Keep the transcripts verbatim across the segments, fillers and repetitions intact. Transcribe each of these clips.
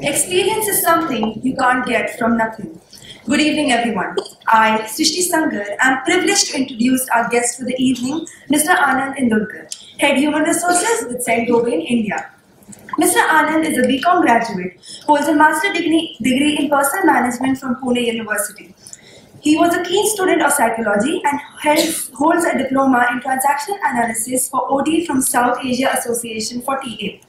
Experience is something you can't get from nothing. Good evening, everyone. I, Srishti Sangar, am privileged to introduce our guest for the evening, Mister Anand Indulkar, Head Human Resources with Saint-Gobain, India. Mister Anand is a B Com graduate, holds a master's degree, degree in personal management from Pune University. He was a keen student of psychology and holds a diploma in transactional analysis for O D from South Asia Association for T A.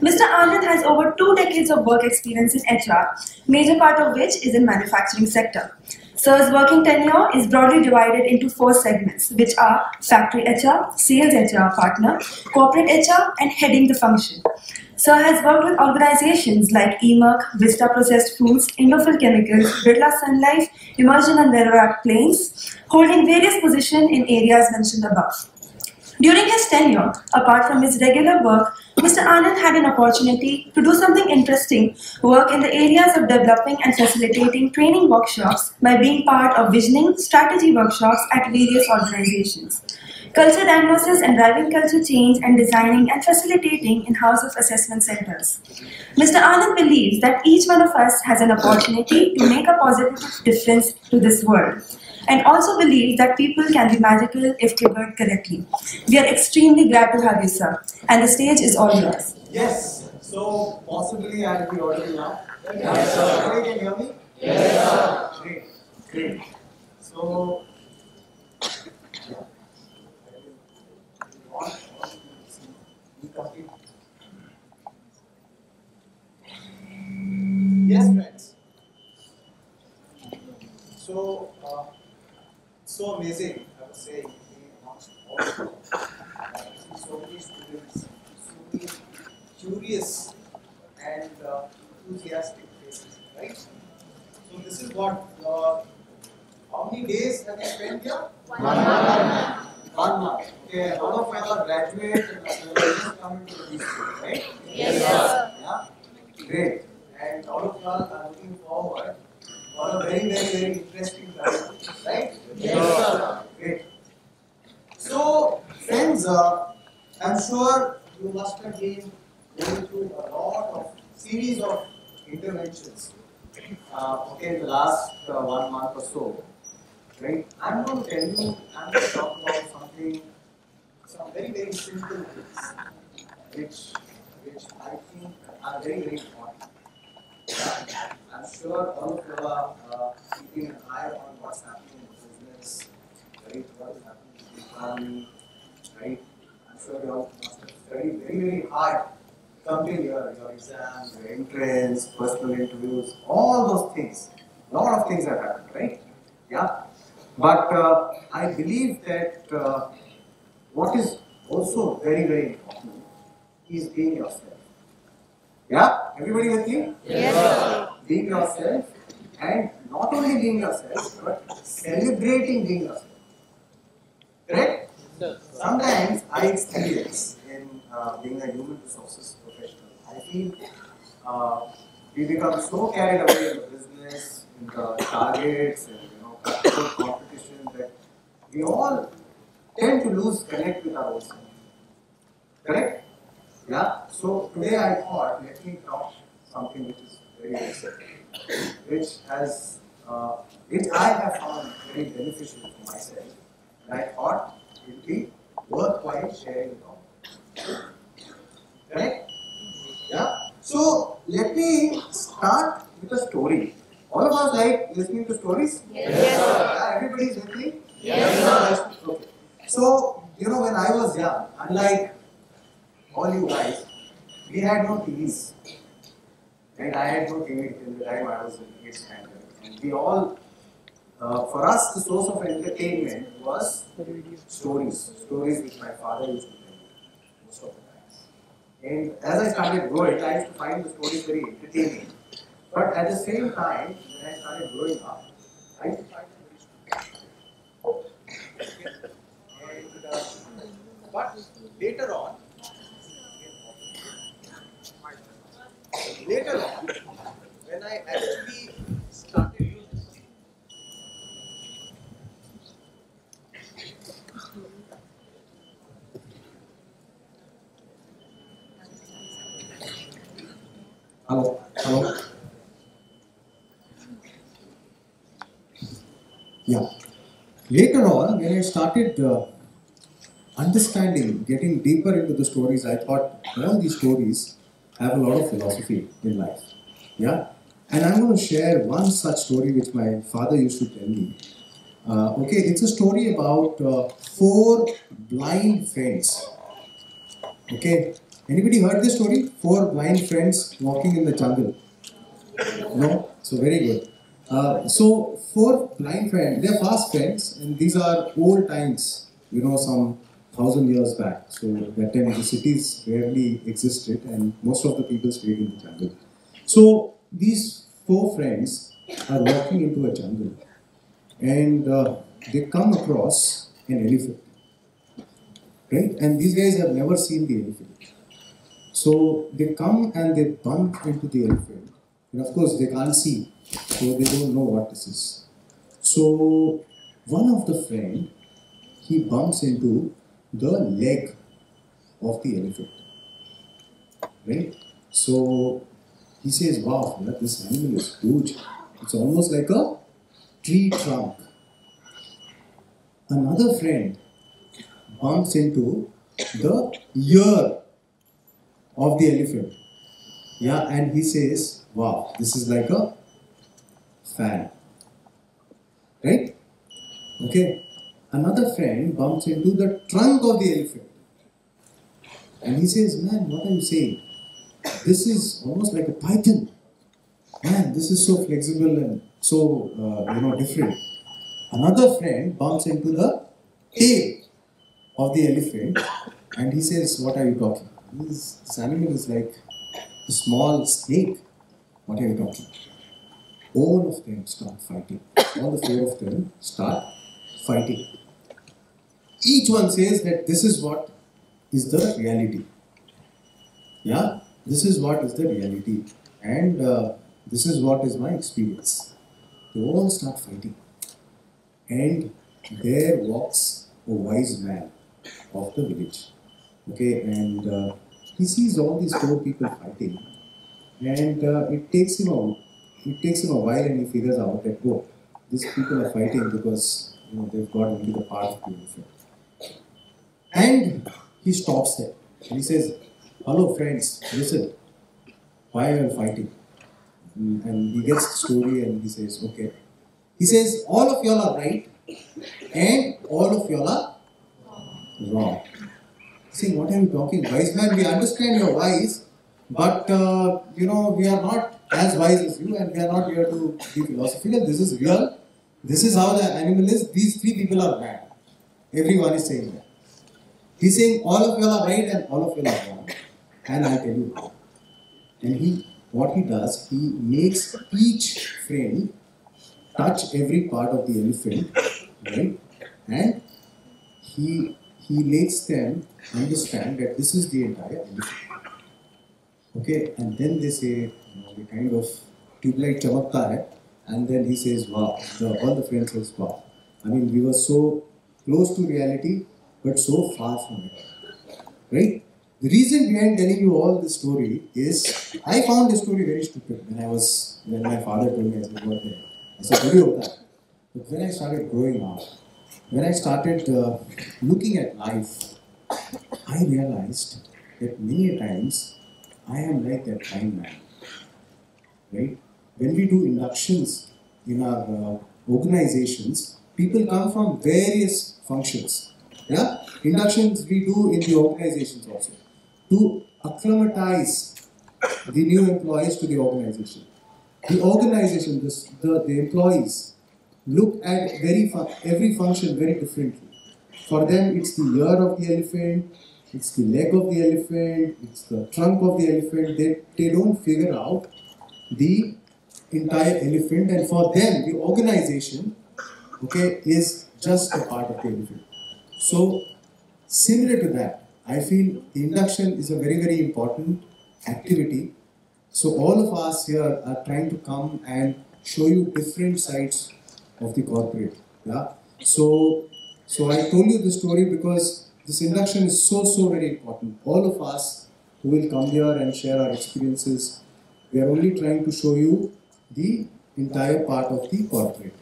Mister Anand has over two decades of work experience in H R, major part of which is in manufacturing sector. Sir's working tenure is broadly divided into four segments, which are factory H R, sales H R partner, corporate H R, and heading the function. Sir has worked with organizations like eMAC, Vista Processed Foods, Indofil Chemicals, Birla Sun Life, Immersion and Verorak planes, holding various positions in areas mentioned above. During his tenure, apart from his regular work, Mister Anand had an opportunity to do something interesting, work in the areas of developing and facilitating training workshops by being part of visioning strategy workshops at various organizations. Culture diagnosis and driving culture change and designing and facilitating in-house of assessment centers. Mister Anand believes that each one of us has an opportunity to make a positive difference to this world, and also believes that people can be magical if delivered correctly. We are extremely glad to have you, sir, and the stage is all yours. Yes, so possibly I'll be audible now. Yes, sir. Can you hear me? Yes, sir. Great, great. So, yes, friends. So, uh, so amazing, I would say, also, uh, so many students, so many curious and uh, enthusiastic faces, right? So this is what, uh, how many days have you spent here? One month. One month. Okay, a lot of us are graduates and are coming to the school, right? Yes, sir. Yeah? Great. And all of us are looking forward for a very, very, very interesting time, right? Yes, sir. Great. So, friends, uh, I'm sure you must have been going through a lot of series of interventions, uh, okay, in the last uh, one month or so, right? I'm going to tell you, I'm going to talk about something, some very, very simple things, which, which I think are very, very important. Yeah, I'm sure all of you are keeping an eye on what's happening in the business, right? What is happening in the economy, right? I'm sure you all must have studied very, very hard. Come to your, your exams, your entrance, personal interviews, all those things. A lot of things have happened, right? Yeah. But uh, I believe that uh, what is also very, very important is being yourself. Yeah? Everybody with you? Yes, sir. Being yourself, and not only being yourself, but celebrating being yourself. Correct? Yes, sir. Sometimes I experience in uh, being a human resources professional, I feel uh, we become so carried away in the business, in the targets, and you know, competition, that we all tend to lose connect with our own self. Correct? Yeah, so today I thought, let me talk something which is very necessary, which has, uh, which I have found very beneficial for myself, and I thought it would be worthwhile sharing it all. Correct? Yeah, so let me start with a story. All of us like listening to stories? Yes, yes, sir. Yeah, everybody is listening? Yes, sir. Okay. So, you know, when I was young, unlike all you guys, we had no T Vs, and I had no T V till the time I was in eighth standard. And we all, uh, for us, the source of entertainment was stories, stories which my father used to tell me most of the time. And as I started growing, I used to find the stories very entertaining. But at the same time, when I started growing up, I used to find them very stupid. But later on, Later on, when I actually started using Hello. Hello? Yeah. Later on, when I started uh, understanding, getting deeper into the stories, I thought all these stories have a lot of philosophy in life. Yeah. And I'm going to share one such story which my father used to tell me. Uh, okay, it's a story about uh, four blind friends. Okay, anybody heard this story? Four blind friends walking in the jungle. No? So very good. Uh, so four blind friends, they're fast friends, and these are old times, you know, some thousand years back. So that time the cities rarely existed and most of the people stayed in the jungle. So these four friends are walking into a jungle. And uh, they come across an elephant, right? And these guys have never seen the elephant. So they come and they bump into the elephant. And of course, they can't see, so they don't know what this is. So one of the friend, he bumps into the leg of the elephant, right? So he says, wow, this animal is huge. It's almost like a tree trunk. Another friend bumps into the ear of the elephant. Yeah, and he says, wow, this is like a fan. Right? Okay. Another friend bumps into the trunk of the elephant. And he says, man, what are you saying? This is almost like a python. Man, this is so flexible and so, uh, you know, different. Another friend bumps into the tail of the elephant and he says, what are you talking? This, this animal is like a small snake. What are you talking? All of them start fighting. All the four of them start fighting. Each one says that this is what is the reality. Yeah, this is what is the reality. And uh, this is what is my experience. They all start fighting, and there walks a wise man of the village, okay, and uh, he sees all these four people fighting, and uh, it takes him a, it takes him a while, and he figures out that, oh, these people are fighting because, you know, they've got only the part of the elephant. And he stops them, and he says, hello friends, listen, why are you fighting? And he gets the story and he says, okay. He says, all of y'all are right and all of y'all are wrong. He's saying, what are you talking? Wise man, we understand you're wise, but uh, you know, we are not as wise as you and we are not here to be philosophical. This is real. This is how the animal is. These three people are mad. Everyone is saying that. He's saying, all of y'all are right and all of y'all are wrong. And I tell you. And he What he does, he makes each friend touch every part of the elephant, right? And he, he makes them understand that this is the entire elephant. Okay, and then they say, you know, they kind of tube-like chamakkar hai, and then he says, wow, the, all the friends says, wow. I mean, we were so close to reality, but so far from it, right? The reason behind telling you all this story is, I found this story very stupid when I was, when my father told me as I was there. I said, what do you know that? But when I started growing up, when I started uh, looking at life, I realized that many times I am like that blind man, right? When we do inductions in our uh, organizations, people come from various functions, yeah? Inductions we do in the organizations also. To acclimatize the new employees to the organization. The organization, this, the, the employees, look at very fun, every function very differently. For them, it's the ear of the elephant, it's the leg of the elephant, it's the trunk of the elephant. They, they don't figure out the entire elephant, and for them, the organization, okay, is just a part of the elephant. So, similar to that, I feel the induction is a very, very important activity. So all of us here are trying to come and show you different sides of the corporate. Yeah. So, so I told you this story because this induction is so, so very important. All of us who will come here and share our experiences We are only trying to show you the entire part of the corporate.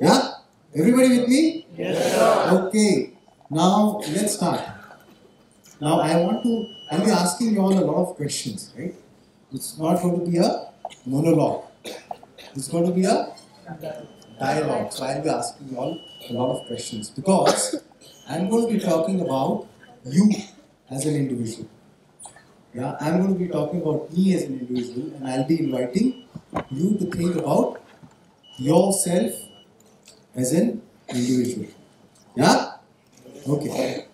Yeah? Everybody with me? Yes, sir. Okay. Now, let's start. Now, I want to, I'll be asking you all a lot of questions, right? It's not going to be a monologue. It's going to be a dialogue. So, I'll be asking you all a lot of questions because I'm going to be talking about you as an individual. Yeah, I'm going to be talking about me as an individual, and I'll be inviting you to think about yourself as an individual. Yeah? Okay.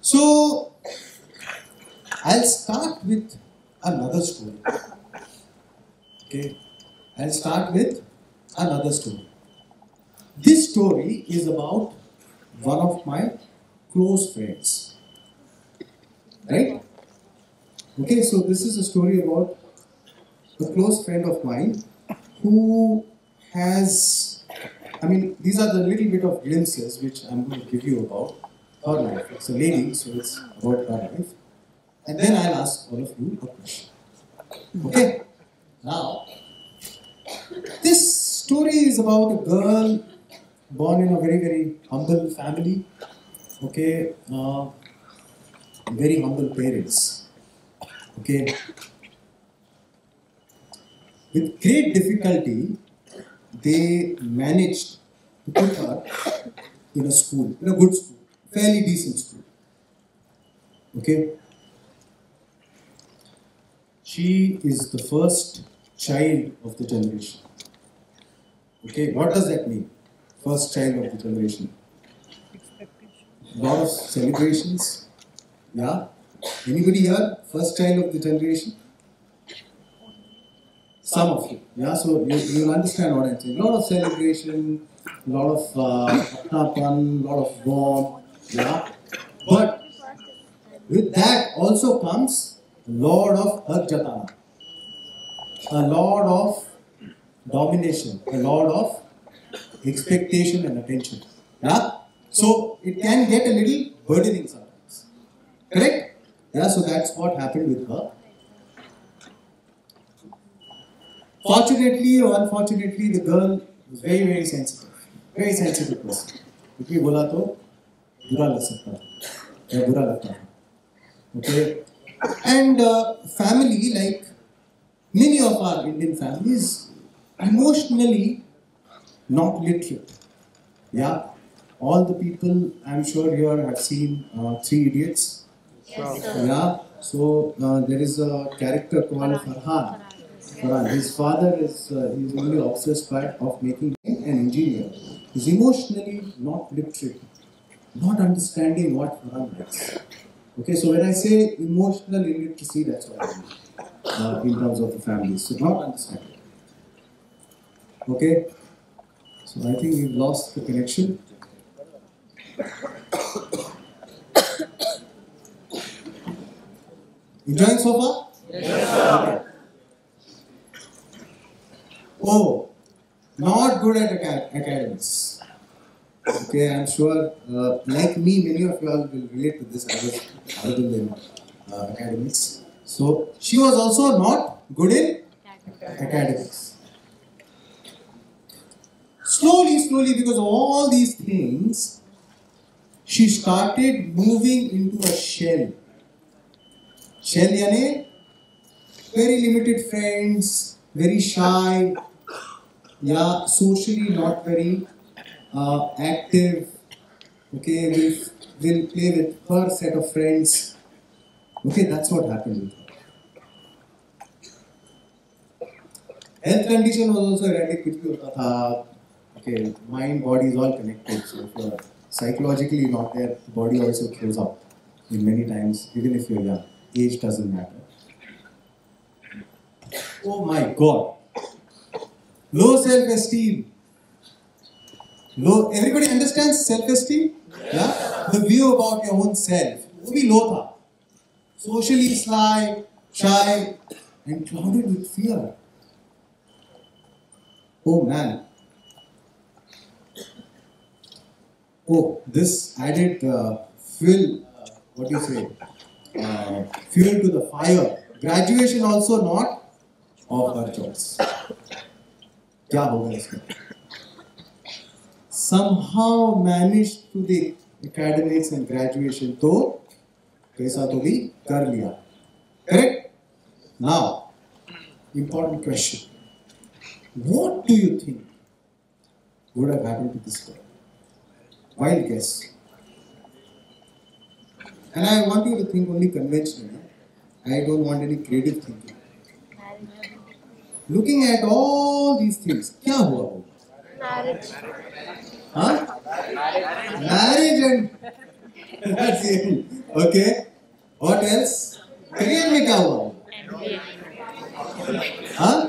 So, I'll start with another story. Okay. I'll start with another story. This story is about one of my close friends. Right? Okay, so this is a story about a close friend of mine who has, I mean, these are the little bit of glimpses which I'm going to give you about her life. It's a lady, so it's about her life. And then I'll ask all of you a question. Okay, now, this story is about a girl born in a very, very humble family. Okay, uh, very humble parents. Okay. With great difficulty, they managed to put her in a school, in a good school, fairly decent school. Okay. She is the first child of the generation. Okay, what does that mean? First child of the generation. A lot of celebrations. Yeah. Anybody here? First child of the generation? Some of you. Yeah, so you, you'll understand what I'm saying. A lot of celebration, a lot of apnapan, uh, a lot of warmth. Yeah. But with that also comes a lot of harjatana, a lot of domination, a lot of expectation and attention. Yeah. So it can get a little burdening sometimes. Correct? Yeah, so that's what happened with her. Fortunately or unfortunately, the girl was very, very sensitive. Very sensitive person. If you bola to, bura lag sakta hai. Ya bura lagta hai. Okay. And uh, family, like many of our Indian families, emotionally not literate. Yeah. All the people I'm sure here have seen uh, Three Idiots. Yes, yeah, so uh, there is a character called Farhan. Farhan. His father is uh, he's really obsessed by of making him an engineer. He's emotionally not literate, not understanding what Farhan likes. Okay, so when I say emotional illiteracy, that's what I mean uh, in terms of the family. So not understanding. Okay, so I think we've lost the connection. Enjoying so far? Yes, sir. Oh, not good at academics. Okay, I'm sure, uh, like me, many of you all will relate to this other than uh, academics. So, she was also not good in academics. Slowly, slowly, because of all these things, she started moving into a shell. Shell yani, very limited friends, very shy, yeah, socially not very uh, active, okay, we'll, we'll play with her set of friends. Okay, that's what happened with her. Health condition was also erratic, okay, mind, body is all connected, so if you are psychologically not there, the body also throws up in many times, even if you are young. Age doesn't matter. Oh my God. Low self-esteem. Low. Everybody understands self-esteem? Yeah? The view about your own self. Low. Socially sly, shy, and clouded with fear. Oh man. Oh, this added uh, fuel. What do you say? Uh, fuel to the fire. Graduation also not of our jobs. Kya hoga iska? Somehow managed to the academics and graduation to kaisa to bhi kar liya. Correct? Now, important question. What do you think would have happened to this girl? Wild guess. And I want you to think only conventionally. I don't want any creative thinking. Looking at all these things, kya hua hoga? Marriage. Huh? Marriage. Marriage and that's it. Okay. What else? Career mein kya hua? Huh?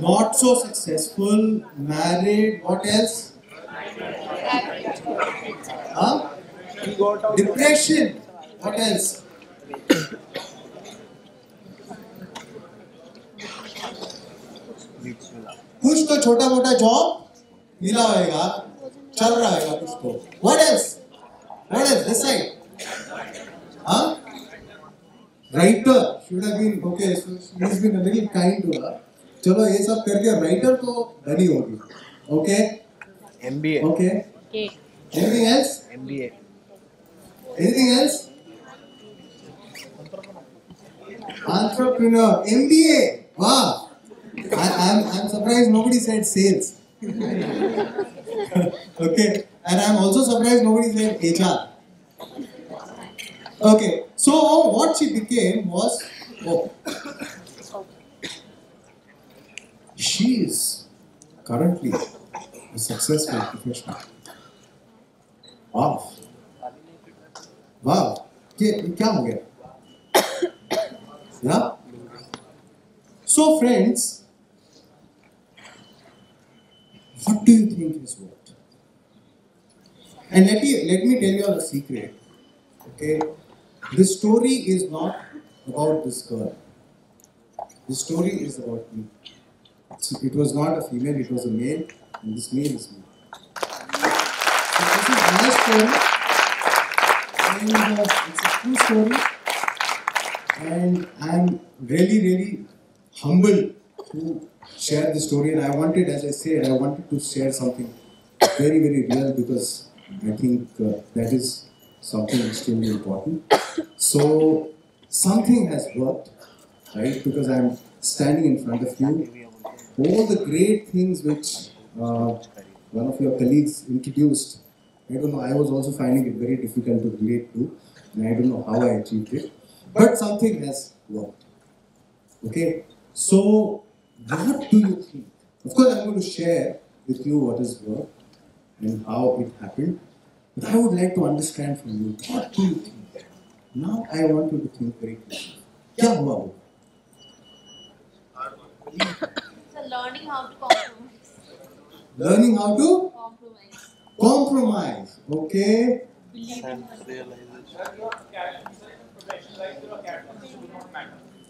Not so successful, married, what else? Huh? Depression, what else? कुछ तो छोटा मोटा job मिला होगा, चल रहा होगा कुछ तो. What else? What else? This side. Huh? Writer should have been okay. So he's been a little kind to her. चलो ये सब करके writer तो बनी होगी. Okay. M B A. Okay. Okay. Anything else? M B A. Anything else? Entrepreneur. M B A. Wow. I, I'm, I'm surprised nobody said sales. Okay, and I'm also surprised nobody said H R. Okay, so what she became was, oh, she is currently a successful professional. Wow. Wow. Yeah. So friends, what do you think is what? And let me, let me tell you all a secret. Okay? This story is not about this girl. The story is about me. So it was not a female, it was a male, and this male is me. So this is my story. And uh, it's a true story. And I'm really, really humbled to share the story, and I wanted, as I said, I wanted to share something very, very real, because I think uh, that is something extremely important. So something has worked, right? Because I am standing in front of you. All the great things which uh, one of your colleagues introduced, I don't know, I was also finding it very difficult to relate to, and I don't know how I achieved it. But something has worked. Okay? So, what do you think? Of course, I'm going to share with you what is work and how it happened. But I would like to understand from you, what do you think? Now I want you to think very clearly. Kya hua hoga? So learning how to compromise. Learning how to? Compromise. Compromise. Okay. Believe in yourself.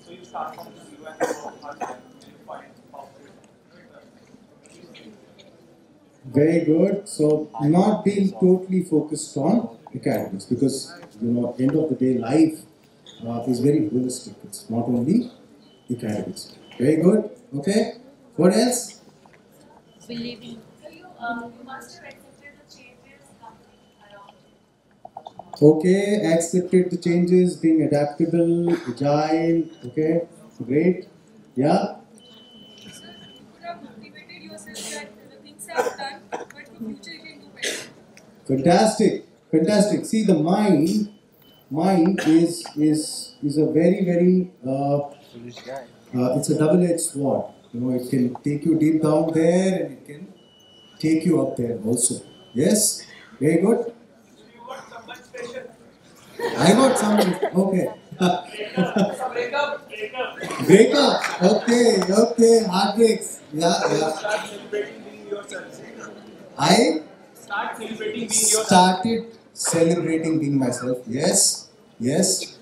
So you start from zero and you find very good. So not being totally focused on academics, because you know, end of the day, life uh, is very holistic. It's not only academics. Very good. Okay. What else? Believing. So you, um, you must have accepted the changes Okay, accepted the changes, being adaptable, agile, okay, great, yeah. Sir, you could have motivated yourself that the things are done, but for future you can do better. Fantastic, fantastic. See, the mind, mind is is is a very, very, uh, uh, it's a double-edged sword. You know, it can take you deep down there, and it can take you up there also. Yes, very good. I got something. Okay. Break up. Break up. Break up. Okay. Okay. Heartbreaks. Yeah. Yeah. Start celebrating being yourself. I start celebrating being yourself. Started celebrating being myself. Yes. Yes.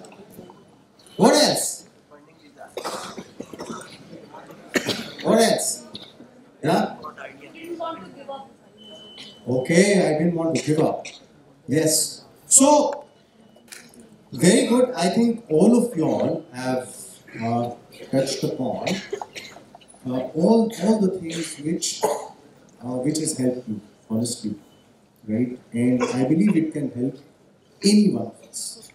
What else? What else? Yeah. I didn't want to give up. Okay. I didn't want to give up. Yes. So. Very good. I think all of you all have uh, touched upon, uh, all all the things which uh, which has helped you, honestly, right? And I believe it can help anyone else,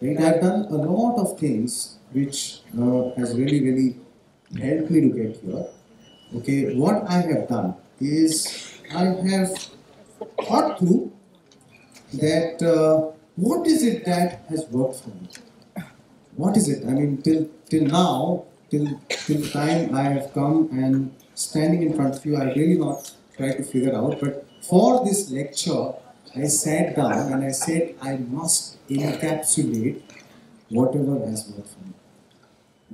right? I've done a lot of things which uh, has really really helped me to get here. Okay, what I have done is I have thought through that uh, what is it that has worked for me. What is it? I mean, till till now, till till the time I have come and standing in front of you, I really not tried to figure out. But for this lecture, I sat down and I said I must encapsulate whatever has worked for me.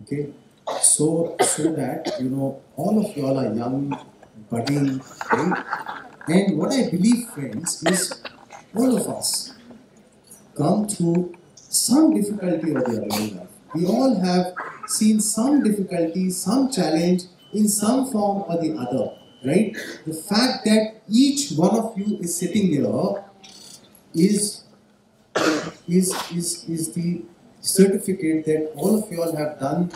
Okay, so so that you know all of y'all are young, budding, right? And what I believe, friends, is all of us come through some difficulty or the other. We all have seen some difficulty, some challenge in some form or the other, right? The fact that each one of you is sitting here is, is, is, is the certificate that all of you all have done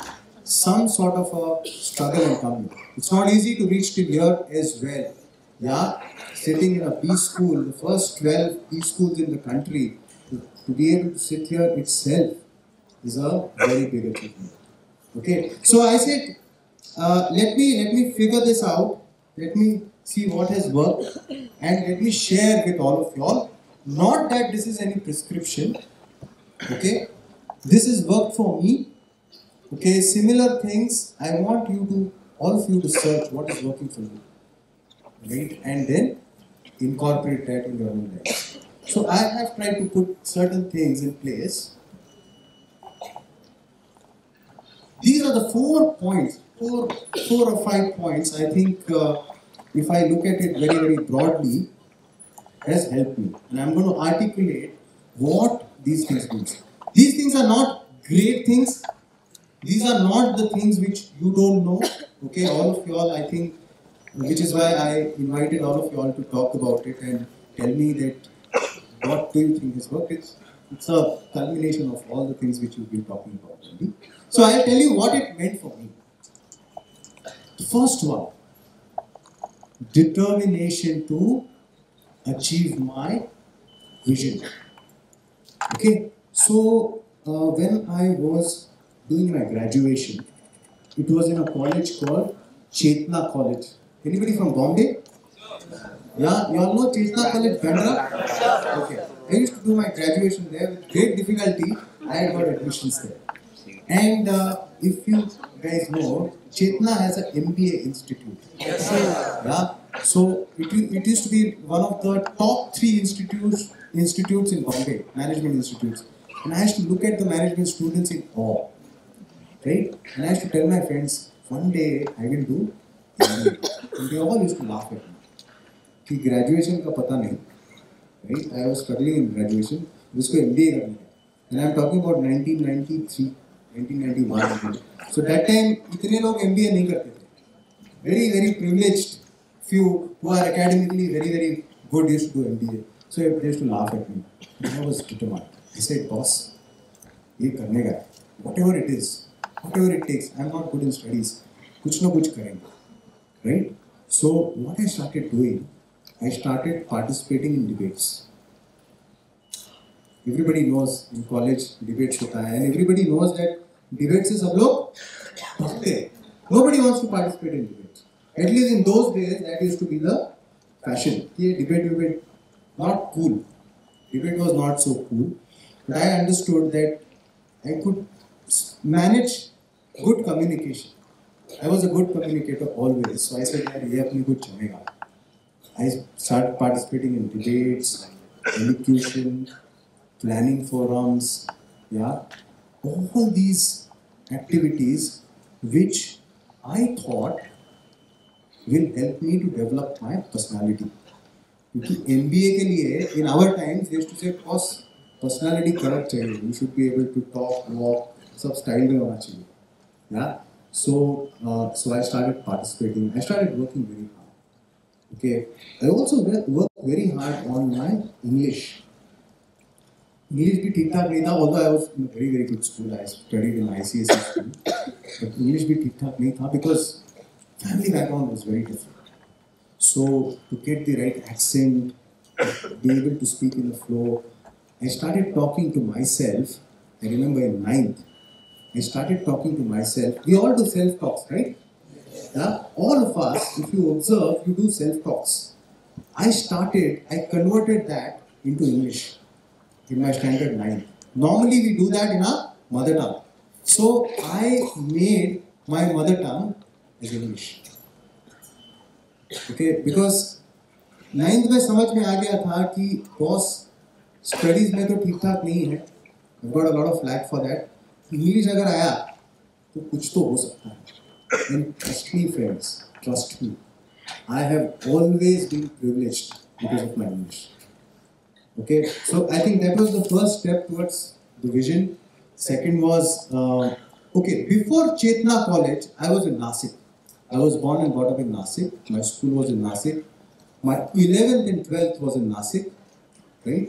some sort of a struggle and come here. It's not easy to reach till here as well. Yeah, sitting in a B school, the first twelve B schools in the country, to be able to sit here itself is a very big achievement. Okay, so I said, uh, let me let me figure this out. Let me see what has worked, and let me share with all of y'all. Not that this is any prescription. Okay, this has worked for me. Okay, similar things. I want you to all of you to search what is working for you, right, and then incorporate that in your own life. So I have tried to put certain things in place. These are the four points, four, four or five points, I think uh, if I look at it very, very broadly, has helped me. And I'm going to articulate what these things do. These things are not great things. These are not the things which you don't know. Okay, all of you all, I think, which is why I invited all of you all to talk about it and tell me that what do you think has worked? It's, it's a culmination of all the things which you've been talking about already. So I'll tell you what it meant for me. The first one, determination to achieve my vision. Okay, so uh, when I was doing my graduation, it was in a college called Chetna College. Anybody from Bombay? Yeah, you all know Chetna College, Bandra? Okay. I used to do my graduation there with great difficulty. I had got admissions there. And uh, if you guys know, Chetna has an M B A institute. Yes, sir. Yeah. So it, it used to be one of the top three institutes institutes in Bombay, management institutes. And I used to look at the management students in awe, right? And I used to tell my friends, one day I will do M B A. And they all used to laugh at me. कि graduation का पता नहीं, right? I was struggling in graduation. उसको M B A करना है, and I'm talking about nineteen ninety-three, nineteen ninety-one. So that time इतने लोग M B A नहीं करते थे. Very very privileged few who are academically very very good used to do M B A. So they used to laugh at me. I was determined. I said, boss, ये करने का, whatever it is, whatever it takes. I'm not good in studies. कुछ ना कुछ करेंगे, right? So what I started doing. I started participating in debates. Everybody knows in college debates hota hai, and everybody knows that debates is sab log bhagte hain. Nobody wants to participate in debates. At least in those days, that used to be the fashion. Ye debate, debate, not cool. Debate was not so cool. But I understood that I could manage good communication. I was a good communicator always, so I said, "Ye apni kuch chalega." I started participating in debates, elocution, planning forums, yeah, all these activities which I thought will help me to develop my personality. Because M B A ke liye, in our times, they used to say, "Boss, personality correct chahiye. You should be able to talk, walk, sab style mein hona chahiye." Yeah, so uh, so I started participating. I started working very hard. Okay, I also worked very hard on my English. English bhi ठीक ठाक नहीं था, although I was in a very very good school, I studied in I C S E school, but English bhi ठीक ठाक नहीं था because family background was very different. So to get the right accent, be able to speak in the flow, I started talking to myself. I remember in ninth, I started talking to myself. We all do self-talks, right? Yeah? All of us, if you observe, you do self-talks. I started, I converted that into English in my standard nine. Normally we do that in our mother tongue. So I made my mother tongue as English. Okay, because ninth में समझ में आ गया था कि boss studies में तो ठीक ठाक नहीं है. I got a lot of flack for that. English अगर आया तो कुछ तो हो सकता है. And trust me friends, trust me. I have always been privileged because of my English. Okay, so I think that was the first step towards the vision. Second was, uh, okay, before Chetna College, I was in Nasik. I was born and brought up in Nasik. My school was in Nasik. My eleventh and twelfth was in Nasik, right?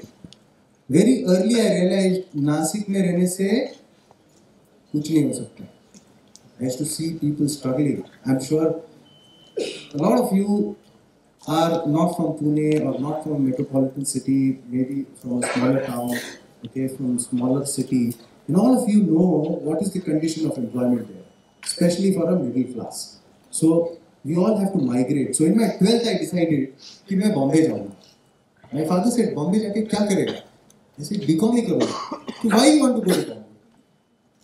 Very early I realized Nasik mein rehne se kuch nahi ho sakta. I used to see people struggling. I'm sure a lot of you are not from Pune or not from a metropolitan city, maybe from a smaller town, okay, from a smaller city. And all of you know what is the condition of employment there, especially for a middle class. So we all have to migrate. So in my twelfth, I decided that I will go to Bombay. My father said, Bombay, what will you do? I said, B Com. So why do you want to go to Bombay?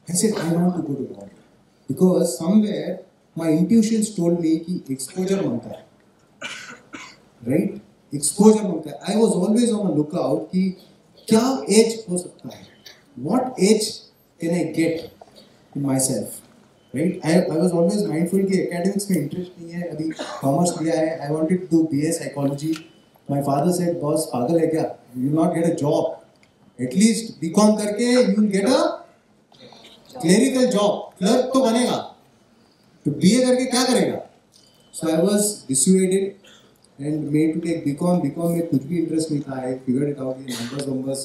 I said, I want to go to Bombay. Because somewhere, my intuitions told me that exposure mangta hai. Right? Exposure mangta hai. I was always on the lookout that kya edge ho sakta hai? What edge can I get in myself? Right? I, I was always mindful that academics mein interest nahi hai, abhi commerce liya hai. I wanted to do B A psychology. My father said, boss, pagal hai kya? You will not get a job. At least B Com karke you will get a clerical job. Clerk to banega. So B A करके क्या करेगा? So I was dissuaded and made to take B Com. B Com में कुछ भी interest नहीं था. I figured it out कि numbers numbers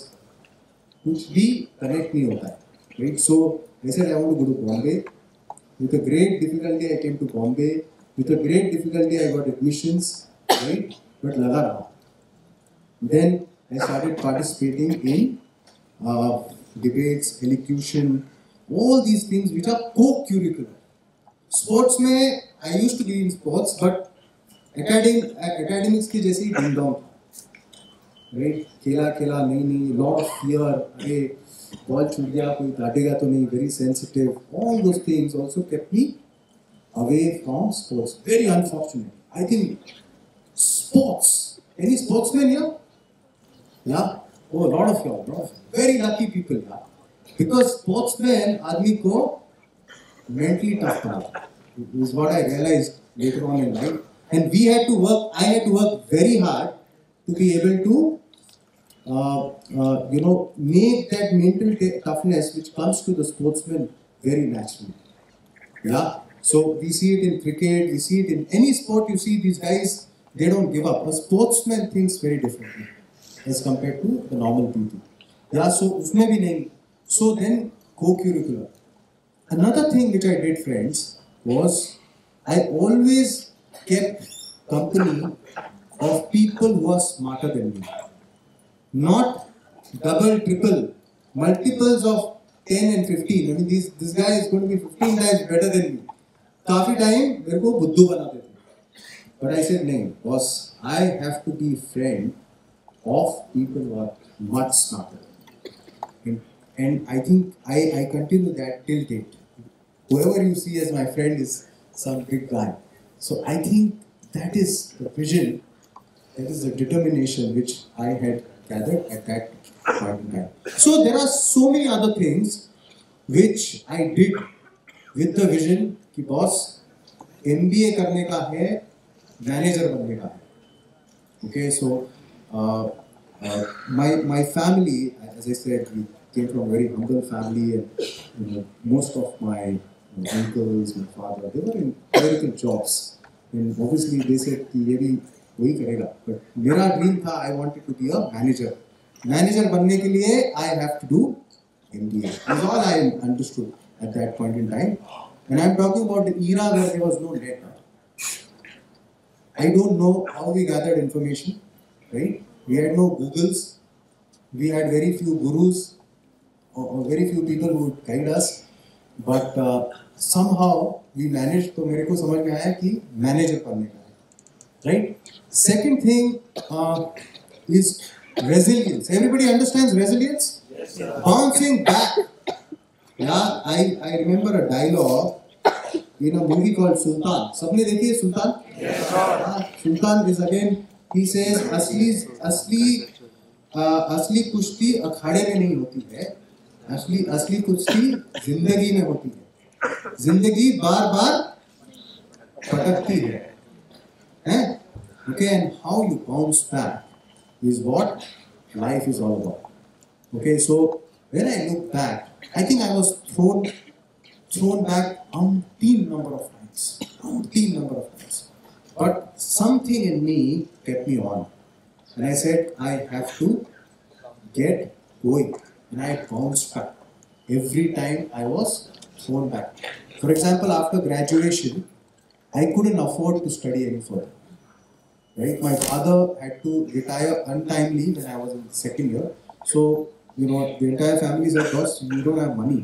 कुछ भी connect नहीं होता है. Right? So I said I want to go to Bombay. With a great difficulty I came to Bombay. With a great difficulty I got admissions. Right? But लगा रहा. Then I started participating in uh, debates, elocution, all these things which are co-curricular. Sports में I used to be in sports, but academic academics की जैसी ding dong, right? खेला खेला नहीं नहीं, lot of fear, अरे ball छूट गया कोई डांटेगा तो नहीं, very sensitive. All those things also kept me away from sports. Very unfortunate. I think sports, any sportsman here? Yeah, oh, a lot of y'all, lot of very lucky people yeah. Because sportsman आदमी को mentally tough now, is what I realized later on in life. And we had to work, I had to work very hard to be able to, uh, uh, you know, make that mental toughness which comes to the sportsman very naturally. Yeah. So we see it in cricket, we see it in any sport. You see these guys, they don't give up. A sportsman thinks very differently as compared to the normal people. Yeah. So usme bhi nahi. So then co-curricular. Another thing which I did, friends, was I always kept company of people who are smarter than me. Not double, triple, multiples of ten and fifteen. I mean, these, this guy is going to be fifteen times better than me. Kafi time, mere ko buddhu bana dete. But I said, no, boss, I have to be a friend of people who are much smarter than me. Okay? And I think I, I continue that till date. Whoever you see as my friend is some big guy. So I think that is the vision, that is the determination which I had gathered at that point in time. So there are so many other things which I did with the vision ki boss, M B A karne ka hai, manager banne ka hai. Okay, so uh, uh, my, my family, as I said, we came from a very humble family, and you know, most of my uncles, my father, they were in clerical jobs. And obviously they said, but my dream tha, I wanted to be a manager. Manager बनने के लिए I have to do MBA is all I understood at that point in time and I am talking about the era where there was no data I don't know how we gathered information right we had no Googles we had very few gurus और very few people who would guide us but somehow we manage तो मेरे को समझ में आया कि manager बनने का Right. Second thing uh, is resilience. Everybody understands resilience? Yes, sir. Bouncing back. Yeah, I I remember a dialogue in a movie called Sultan. सबने देखी है Sultan? Yes, sir. Sultan is again. He says, "Asli, asli, asli kushti अखाड़े में नहीं होती है. Asli, asli kushti जिंदगी में होती है. जिंदगी बार-बार पटकती है." Eh? Okay, and how you bounce back is what life is all about. Okay, so when I look back, I think I was thrown thrown back umpteen number of times, umpteen number of times. But something in me kept me on, and I said I have to get going, and I bounced back every time I was thrown back. For example, after graduation, I couldn't afford to study any further. Right, my father had to retire untimely when I was in second year. So you know the entire family is at loss. You don't have money.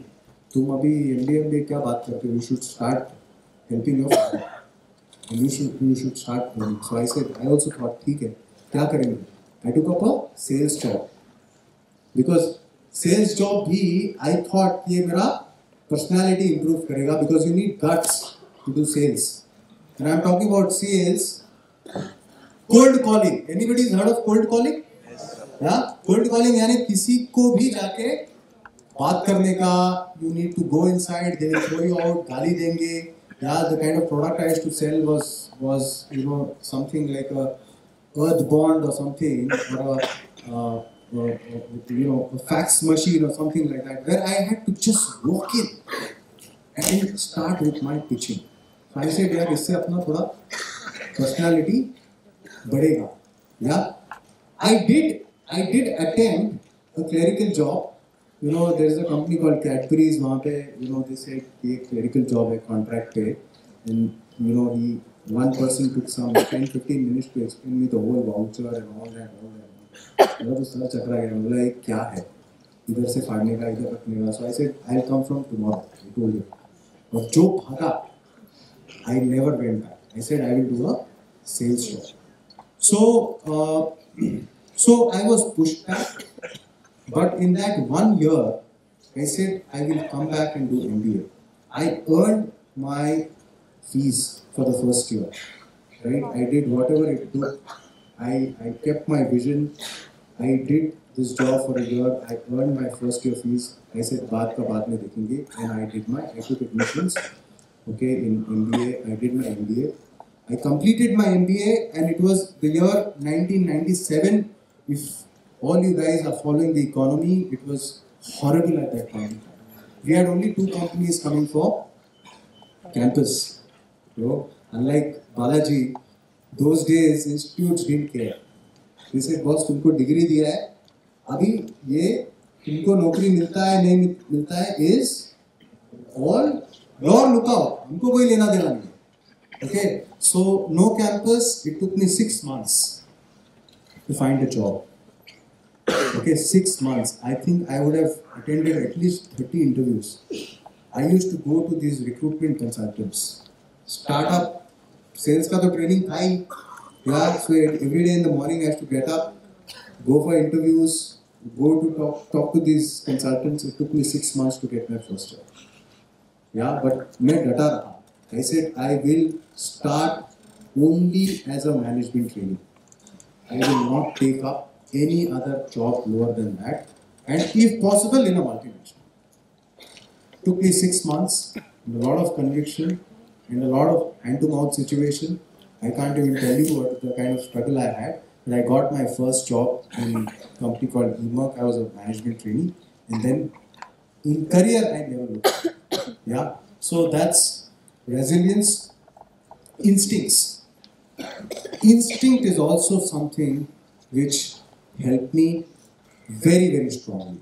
तुम अभी M B A क्या बात करते हो? You should start helping your father. And you should you should start earning. So I said I also thought ठीक है क्या करेंगे? I took up a sales job because sales job भी I thought ये मेरा personality improve करेगा because you need guts to do sales. And I'm talking about sales. Cold calling. Anybody's heard of cold calling? Yes. Yeah. Cold calling यानी किसी को भी जाके बात करने का. You need to go inside. They will throw you out. गाली देंगे. Yeah. The kind of product I used to sell was was you know something like a earth bond or something or a uh, uh, you know a fax machine or something like that where I had to just walk in and start with my pitching. So I said यार इससे अपना थोड़ा personality बढ़ेगा. या I did I did attempt a clerical job. You know there is a company called Cadbury's. वहाँ पे you know they said ये clerical job है contract पे and you know he one person took some ten fifteen minutes to explain me the whole voucher and all that all that. मेरा तो सारा चक्रा गया. बोला ये क्या है इधर से फाड़ने का इधर रखने का. So I said I'll come from tomorrow. I told him. और जो भागा I never went back. I said I will do a sales job. So, uh, so I was pushed back, but in that one year, I said I will come back and do M B A. I earned my fees for the first year, right? I did whatever it took. I I kept my vision. I did this job for a year. I earned my first year fees. I said baad ka baad mein dekhenge, and I did my I took admissions. Okay, in M B A, I did my M B A. I completed my M B A, and it was the year nineteen ninety-seven. If all you guys are following the economy, it was horrible at that time. We had only two companies coming for campus. You know, unlike Balaji, those days institutes didn't care. They said, "Boss, तुमको degree दिया है, अभी ये तुमको नौकरी मिलता है नहीं मिलता है is all your lookout. हमको कोई लेना देना नहीं." Okay, so no campus. It took me six months to find a job. Okay, six months. I think I would have attended at least thirty interviews. I used to go to these recruitment consultants. Startup sales का तो training था ही. Yeah, so every day in the morning I have to get up, go for interviews, go to talk talk to these consultants. It took me six months to get my first job. Yeah, but मैं डटा रहा. I said I will start only as a management trainee. I will not take up any other job lower than that, and if possible in a multinational. Took me six months, and a lot of conviction, and a lot of hand-to-mouth situation. I can't even tell you what the kind of struggle I had. But I got my first job in a company called eMAC. I was a management trainee, and then in career I never looked. Yeah, so that's. Resilience, instincts. Instinct is also something which helped me very, very strongly.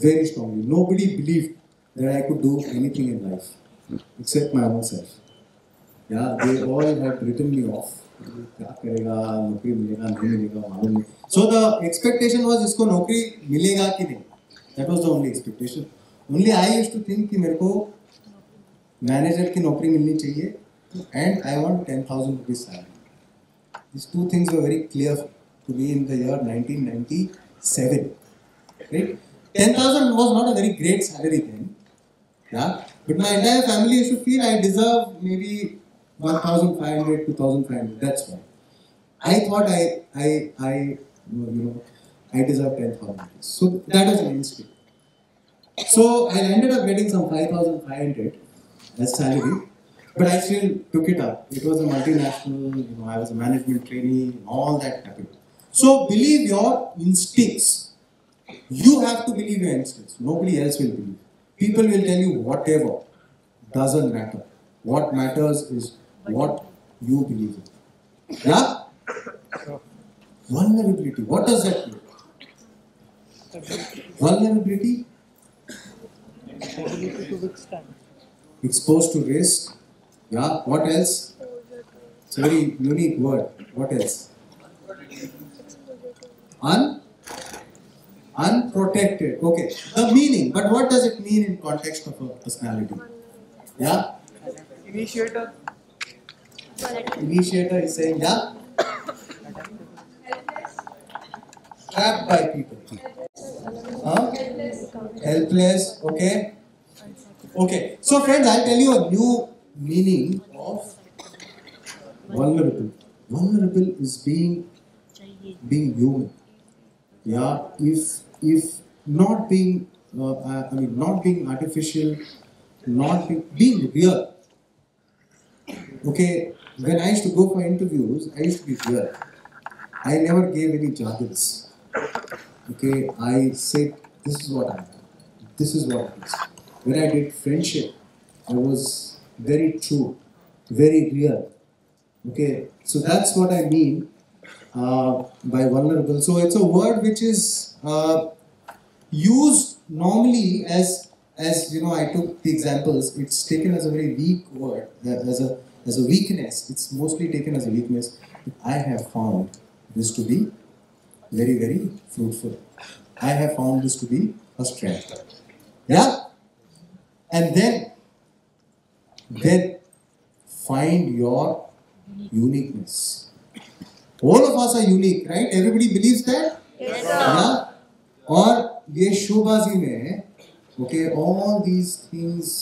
Very strongly. Nobody believed that I could do anything in life, except my own self. Yeah, they all had written me off. So the expectation was, isko naukri milega ki nahi. That was the only expectation. Only I used to think ki mereko manager ki naukri milni chahiye and I want ten thousand rupees salary. These two things were very clear to me in the year nineteen ninety-seven. Right? ten thousand was not a very great salary then. Yeah? But my entire family used to feel I deserve maybe one thousand five hundred, two thousand five hundred, that's why. I thought I, I, I, you know, I deserve ten thousand. So that was an instinct. So I ended up getting some five thousand five hundred as salary, but I still took it up. It was a multinational, you know, I was a management trainee, all that happened. So believe your instincts. You have to believe your instincts. Nobody else will believe. People will tell you whatever, doesn't matter. What matters is what you believe in. Yeah? Vulnerability. What does that mean? Vulnerability? Ability to withstand. Exposed to risk. Yeah. What else? It's a very unique word. What else? Un? Unprotected. Okay. The meaning. But what does it mean in context of a personality? Yeah? Initiator. Initiator is saying, yeah? Trapped by people. Huh? Helpless. Okay. Okay. So friends, I'll tell you a new meaning of vulnerable. Vulnerable is being being human. Yeah. If if not being uh, I mean not being artificial, not being, being real. Okay, when I used to go for interviews, I used to be real. I never gave any jargons. Okay, I said, this is what I am. This is what it is. When I did friendship, I was very true, very real. Okay, so that's what I mean uh, by vulnerable. So it's a word which is uh, used normally as, as you know, I took the examples, it's taken as a very weak word, as a As a weakness, it's mostly taken as a weakness. I have found this to be very, very fruitful. I have found this to be a strength. Yeah? And then, then find your uniqueness. All of us are unique, right? Everybody believes that? Yes, sir. Yeah? Or, ye showbazi mein, okay, all these things.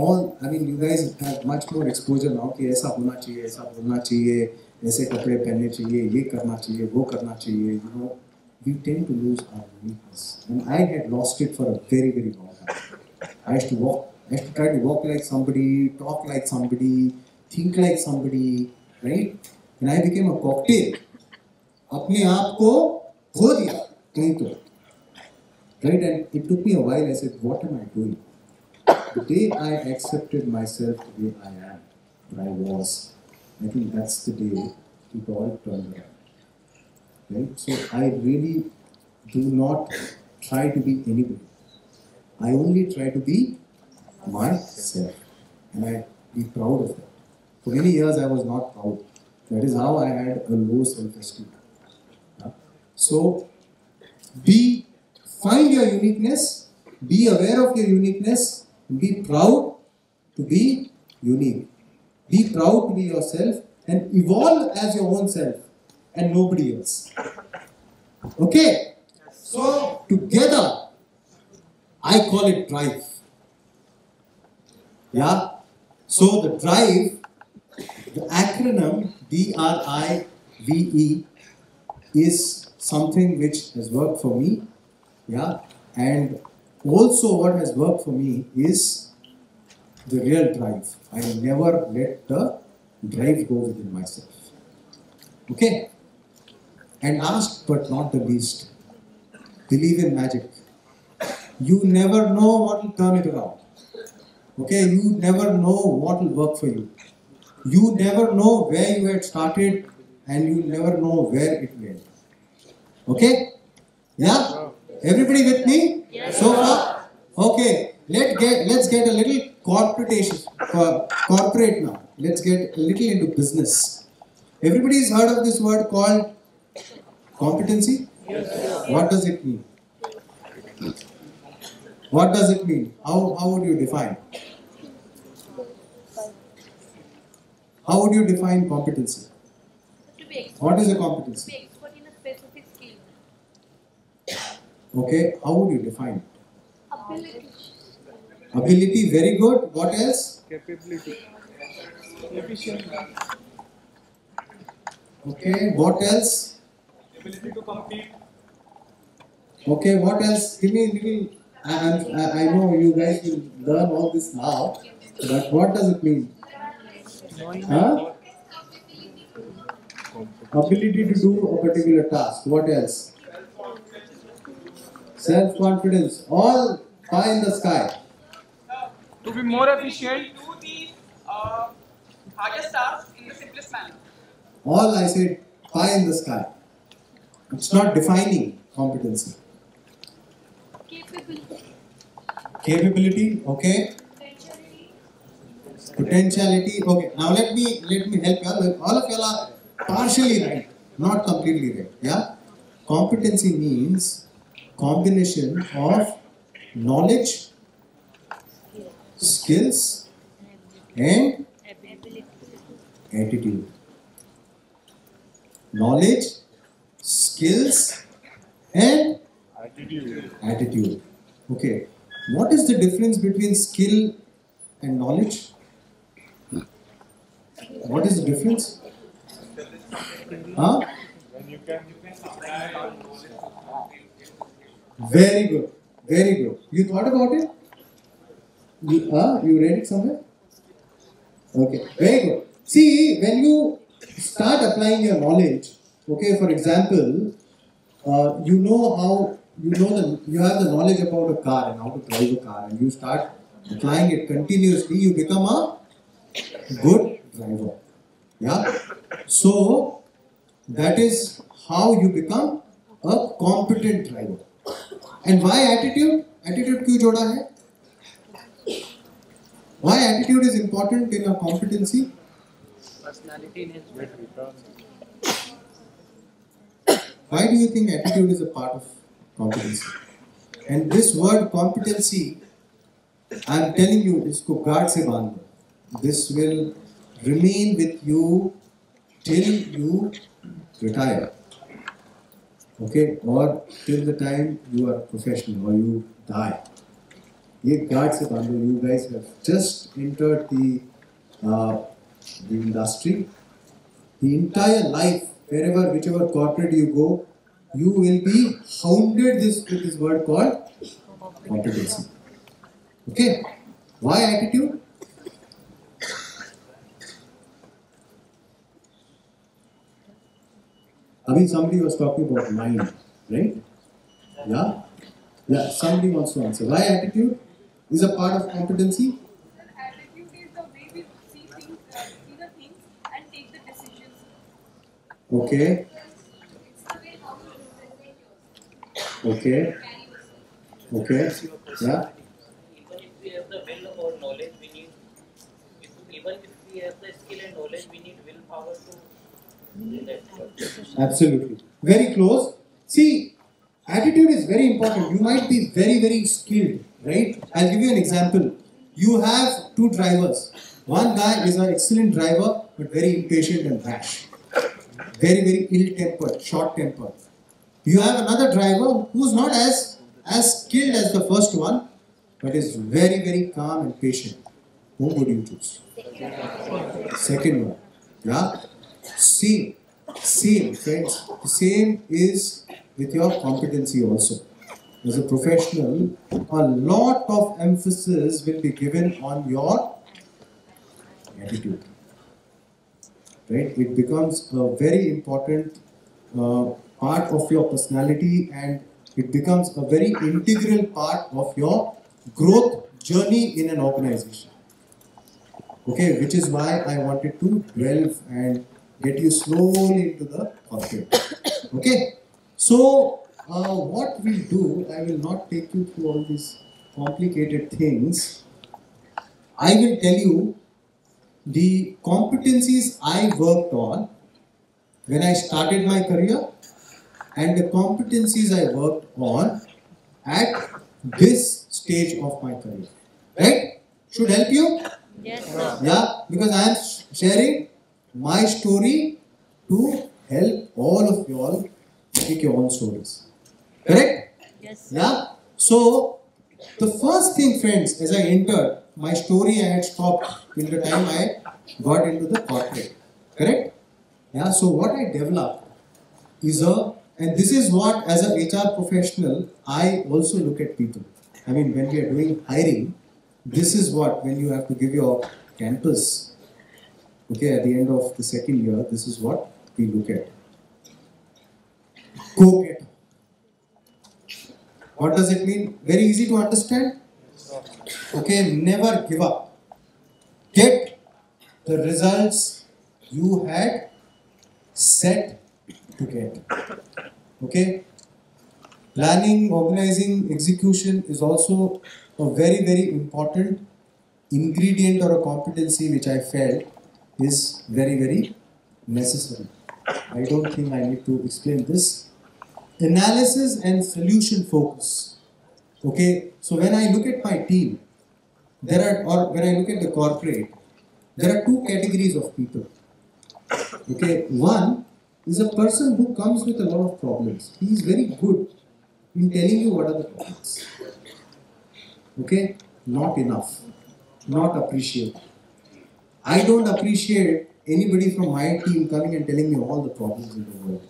All, I mean, you guys have much more exposure now कि ऐसा होना चाहिए, ऐसा बोलना चाहिए, ऐसे कपड़े पहनने चाहिए, ये करना चाहिए, वो करना चाहिए. You know, we tend to lose our uniqueness, and I had lost it for a very, very long time. I used to walk, I used to try to walk like somebody, talk like somebody, think like somebody, right? And I became a cocktail. अपने आप को खो दिया, कहीं तो, right? And it took me a while. I said, what am I doing? The day I accepted myself the way I am, I was, I think that's the day it all turned around. Right? So I really do not try to be anybody. I only try to be myself. And I be proud of that. For many years I was not proud. That is how I had a low self-esteem. Yeah? So be, find your uniqueness, be aware of your uniqueness. Be proud to be unique. Be proud to be yourself and evolve as your own self and nobody else. Okay? So, together, I call it drive. Yeah? So, the drive, the acronym D R I V E is something which has worked for me. Yeah? And also, what has worked for me is the real drive. I never let the drive go within myself. Okay? And last but not the least, believe in magic. You never know what will turn it around. Okay? You never know what will work for you. You never know where you had started and you never know where it went. Okay? Yeah? Everybody with me? Yes. So far? Okay. Let get, let's get a little corporate, corporate now. Let's get a little into business. Everybody's heard of this word called competency? Yes. What does it mean? What does it mean? How, how would you define? How would you define competency? To be expert. What is a competency? To be expert in a specific skill. Okay, how would you define it? Ability. Ability, very good. What else? Capability. Efficiency. Okay, what else? Ability to compete. Okay, what else? Give me a little. And uh, I know you guys will learn all this now, but what does it mean? Huh? Ability to do a particular task. What else? Self-confidence. All pie in the sky. To be more efficient, do the uh, hardest task in the simplest manner. All I said, pie in the sky. It's not defining competency. Capability. Capability, okay. Potentiality. Potentiality, okay. Now let me let me help you. All of you are partially right, not completely right. Yeah. Competency means combination of knowledge, skills, and attitude. Knowledge, skills, and attitude. Attitude. Okay. What is the difference between skill and knowledge? What is the difference? Huh? Very good. Very good. You thought about it? You, uh, you read it somewhere? Okay. Very good. See, when you start applying your knowledge, okay, for example, uh, you know how You know the, you have the knowledge about a car and how to drive a car, and you start applying it continuously, you become a good driver. Yeah. So that is how you become a competent driver. And why attitude? Attitude क्यों जोड़ा है? Why attitude is important in a competency? Personality in his way. Why do you think attitude is a part of competency? And this word competency, I am telling you, isko guard se bandh do. This will remain with you till you retire. Okay, or till the time you are professional or you die. Ye guard se bandh do. You guys have just entered the, uh, the industry. The entire life, wherever, whichever corporate you go, you will be hounded this with this word called competency. Okay? Why attitude? I mean, somebody was talking about mind, right? Yeah? Yeah, somebody wants to answer. Why attitude is a part of competency? Attitude is the way we see things, uh, see the things and take the decisions. Okay. Okay. Okay. Yeah. Even if we have the will or knowledge, we need. If, even if we have the skill and knowledge, we need willpower to do that. Absolutely. Very close. See, attitude is very important. You might be very, very skilled, right? I'll give you an example. You have two drivers. One guy is an excellent driver, but very impatient and rash. Very, very ill-tempered, short-tempered. You have another driver who's not as, as skilled as the first one, but is very, very calm and patient. Whom would you choose? Second one. Yeah? Same. Same, friends. The same is with your competency also. As a professional, a lot of emphasis will be given on your attitude. Right? It becomes a very important uh, part of your personality, and it becomes a very integral part of your growth journey in an organization. Okay, which is why I wanted to delve and get you slowly into the corporate. Okay, so Uh, what we do, I will not take you through all these complicated things. I will tell you the competencies I worked on when I started my career and the competencies I worked on at this stage of my career. Right? Should help you? Yes, sir. Yeah, because I am sharing my story to help all of you all make your own stories. Correct? Yes, sir. Yeah. So, the first thing, friends, as I entered, my story I had stopped till the time I got into the corporate. Correct? Yeah. So, what I developed is a, and this is what as a H R professional, I also look at people. I mean, when we are doing hiring, this is what, when you have to give your campus, okay, at the end of the second year, this is what we look at. Go-getter. What does it mean? Very easy to understand. Okay, never give up. Get the results you had set to get. Okay, planning, organizing, execution is also a very, very important ingredient or a competency which I felt is very, very necessary. I don't think I need to explain this. Analysis and solution focus. Okay, so when I look at my team, there are, or when I look at the corporate, there are two categories of people. Okay, one is a person who comes with a lot of problems. He is very good in telling you what are the problems. Okay, not enough, not appreciated. I don't appreciate anybody from my team coming and telling me all the problems in the world.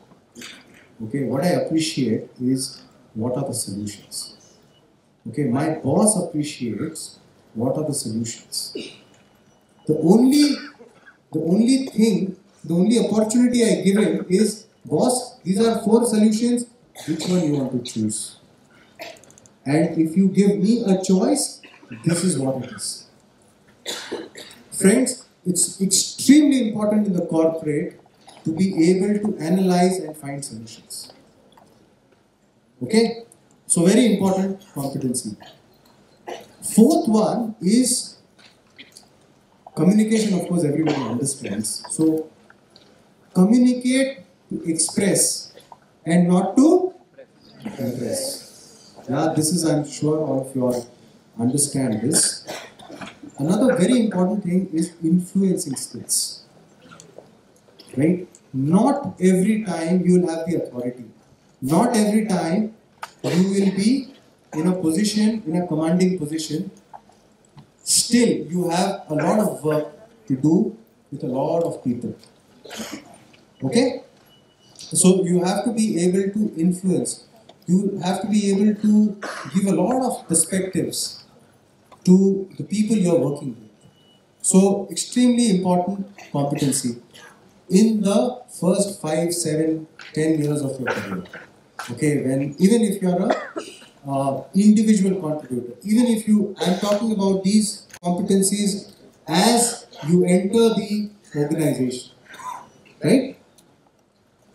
Okay, what I appreciate is what are the solutions. Okay, my boss appreciates what are the solutions. The only, the only thing, the only opportunity I give him is, boss, these are four solutions, which one you want to choose? And if you give me a choice, this is what it is. Friends, it's extremely important in the corporate to be able to analyze and find solutions. Okay? So, very important competency. Fourth one is communication, of course, everybody understands. So, communicate to express and not to impress. Yeah, this is, I'm sure all of you all understand this. Another very important thing is influencing skills. Right? Not every time you will have the authority. Not every time you will be in a position, in a commanding position. Still, you have a lot of work to do with a lot of people. Okay? So, you have to be able to influence. You have to be able to give a lot of perspectives to the people you are working with. So, extremely important competency in the first five, seven, ten years of your career. Okay, when even if you are a uh, individual contributor, even if you, I am talking about these competencies as you enter the organization, right?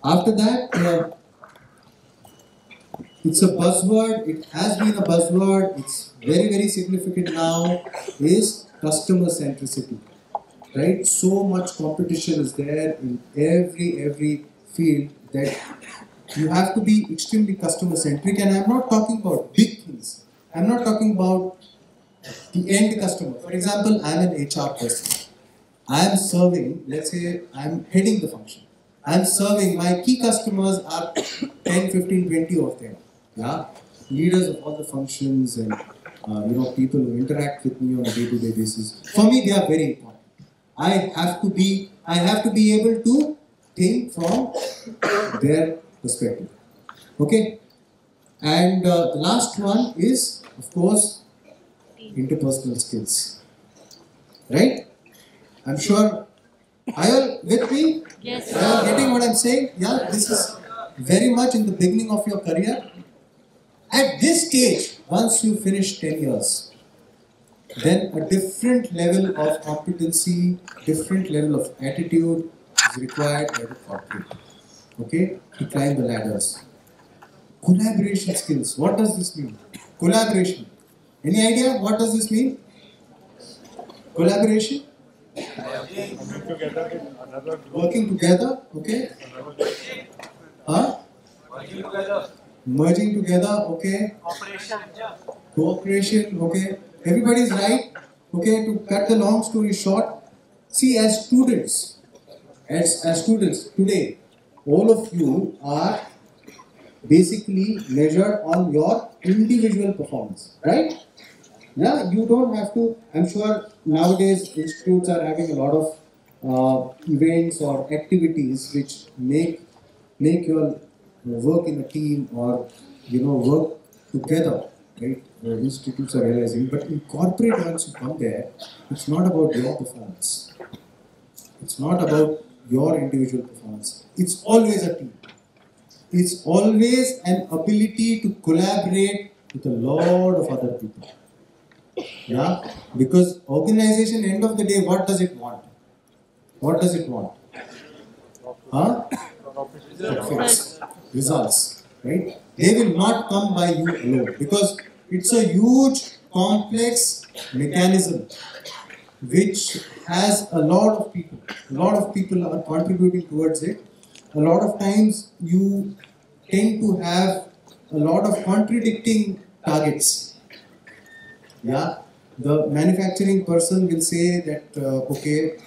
After that, uh, it's a buzzword, it has been a buzzword, it's very, very significant now, is customer centricity, right? So much competition is there in every, every field that you have to be extremely customer centric, and I'm not talking about big things. I'm not talking about the end customer. For example, I'm an H R person. I'm serving, let's say I'm heading the function. I'm serving, my key customers are ten, fifteen, twenty of them. Yeah? Leaders of all the functions and uh, you know, people who interact with me on a day-to-day basis. For me, they are very important. I have to be, I have to be able to think from their perspective. Okay, and uh, the last one is, of course, interpersonal skills. Right? I'm sure. Are you all with me? Yes, sir. Are you getting what I'm saying? Yeah, this is very much in the beginning of your career. At this stage, once you finish ten years, then a different level of competency, different level of attitude is required by the corporate. Okay, to climb the ladders. Collaboration skills. What does this mean? Collaboration. Any idea? What does this mean? Collaboration? Working together in another group. Working together, okay. Huh? Working together. Merging together, okay. Cooperation. Cooperation, okay. Everybody is right. Okay, to cut the long story short, see, as students, as, as students today, all of you are basically measured on your individual performance, right? Yeah, you don't have to, I'm sure nowadays institutes are having a lot of uh, events or activities which make, make your work in a team or, you know, work together, right? The institutes are realizing, but in corporate, once you come there, it's not about your performance. It's not about your individual performance. It's always a team. It's always an ability to collaborate with a lot of other people. Yeah, because organization, end of the day, what does it want? What does it want? Huh? Results. Results, right? They will not come by you alone, because it's a huge, complex mechanism which has a lot of people. A lot of people are contributing towards it. A lot of times you tend to have a lot of contradicting targets. Yeah, the manufacturing person will say that, uh, okay,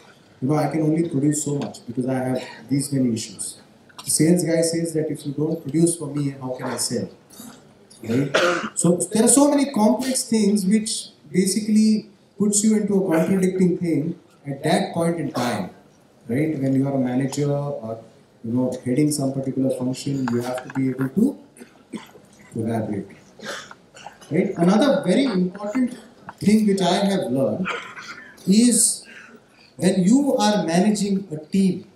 you know, I can only produce so much because I have these many issues. The sales guy says that if you don't produce for me, how can I sell? Right? So there are so many complex things which basically puts you into a contradicting thing at that point in time, right? When you are a manager or, you know, heading some particular function, you have to be able to collaborate, right? Another very important thing which I have learned is when you are managing a team,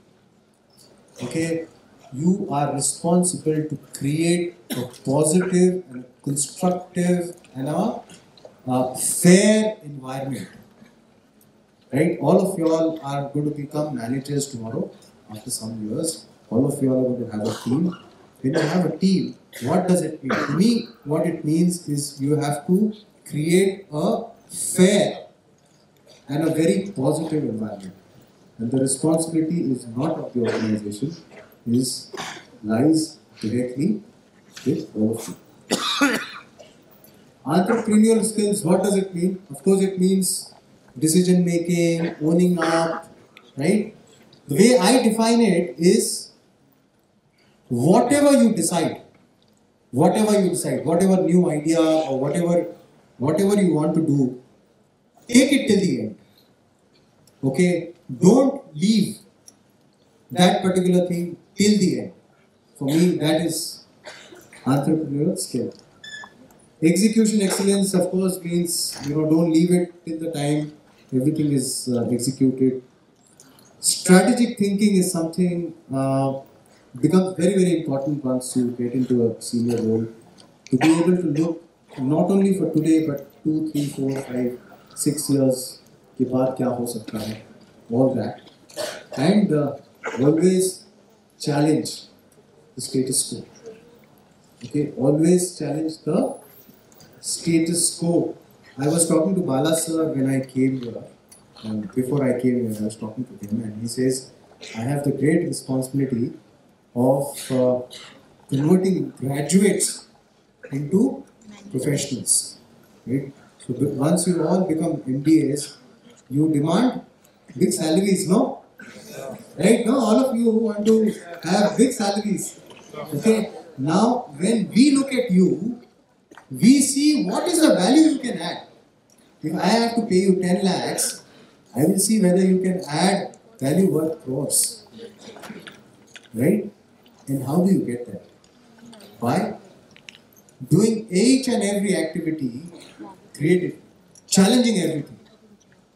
okay, you are responsible to create a positive and constructive and a uh, fair environment, right? All of you all are going to become managers tomorrow after some years. All of you all are going to have a team. When you have a team, what does it mean? To me, what it means is you have to create a fair and a very positive environment. And the responsibility is not of the organization, is lies directly with all of you. Entrepreneurial skills, what does it mean? Of course, it means decision making, owning up, right? The way I define it is whatever you decide, whatever you decide, whatever new idea or whatever, whatever you want to do, take it till the end. Okay, don't leave that particular thing till the end. For me, that is entrepreneurial skill. Execution excellence, of course, means, you know, don't leave it till the time everything is uh, executed. Strategic thinking is something uh, becomes very, very important once you get into a senior role. To be able to look not only for today, but two, three, four, five, six years ke baad kya ho sakta hai, all that. And uh, always challenge the status quo. Okay, always challenge the status quo. I was talking to Bala sir when I came here, and before I came here, I was talking to him, and he says, I have the great responsibility of uh, converting graduates into professionals. Right? So once you all become M B As, you demand big salaries, no? Right? Now all of you who want to have big salaries, okay, now when we look at you, we see what is the value you can add. If I have to pay you ten lakhs, I will see whether you can add value worth crores, right? And how do you get that? By doing each and every activity, creative, challenging everything,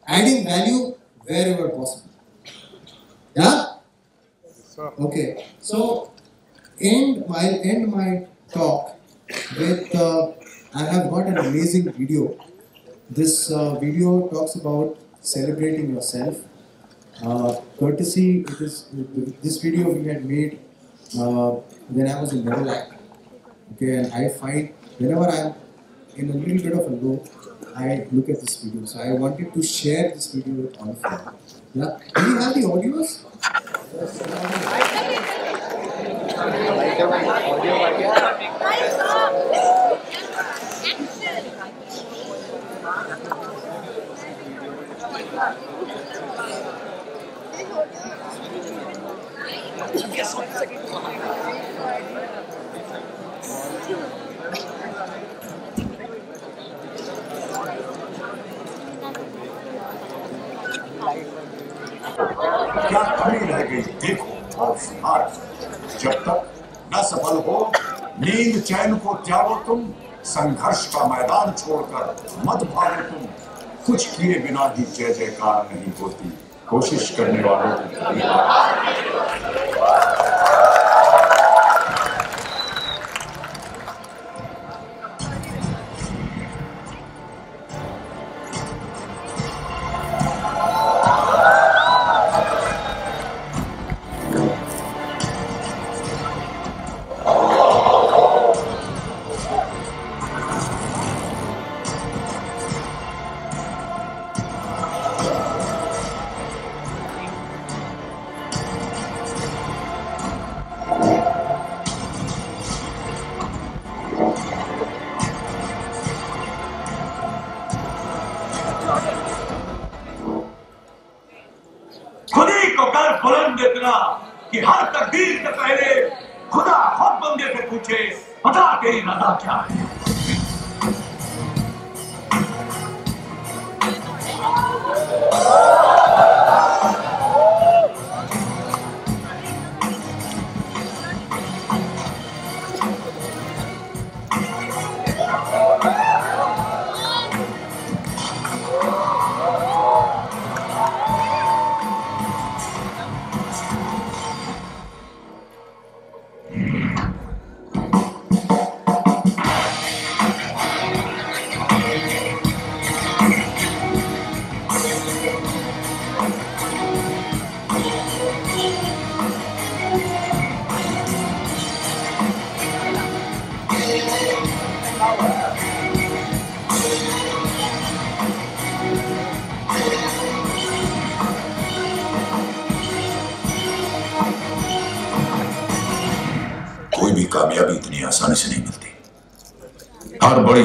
adding value wherever possible. Yeah? Okay. So, end, I'll end my talk with, uh, I have got an amazing video. This uh, video talks about celebrating yourself. Uh, courtesy, it is, this video we had made uh, when I was in Verorak. Okay, and I find whenever I'm in a little bit of a low, I look at this video. So I wanted to share this video with all of you. Yeah. Do you have the audios? Yes. Yes, one second. क्या खड़ी रह गई देखो और सुनार जब तक न सफल हो नींद चैन को त्यागो तुम संघर्ष का मैदान छोड़कर मत भागो तुम कुछ किए बिना भी जय जयकार नहीं होती कोशिश करने वालों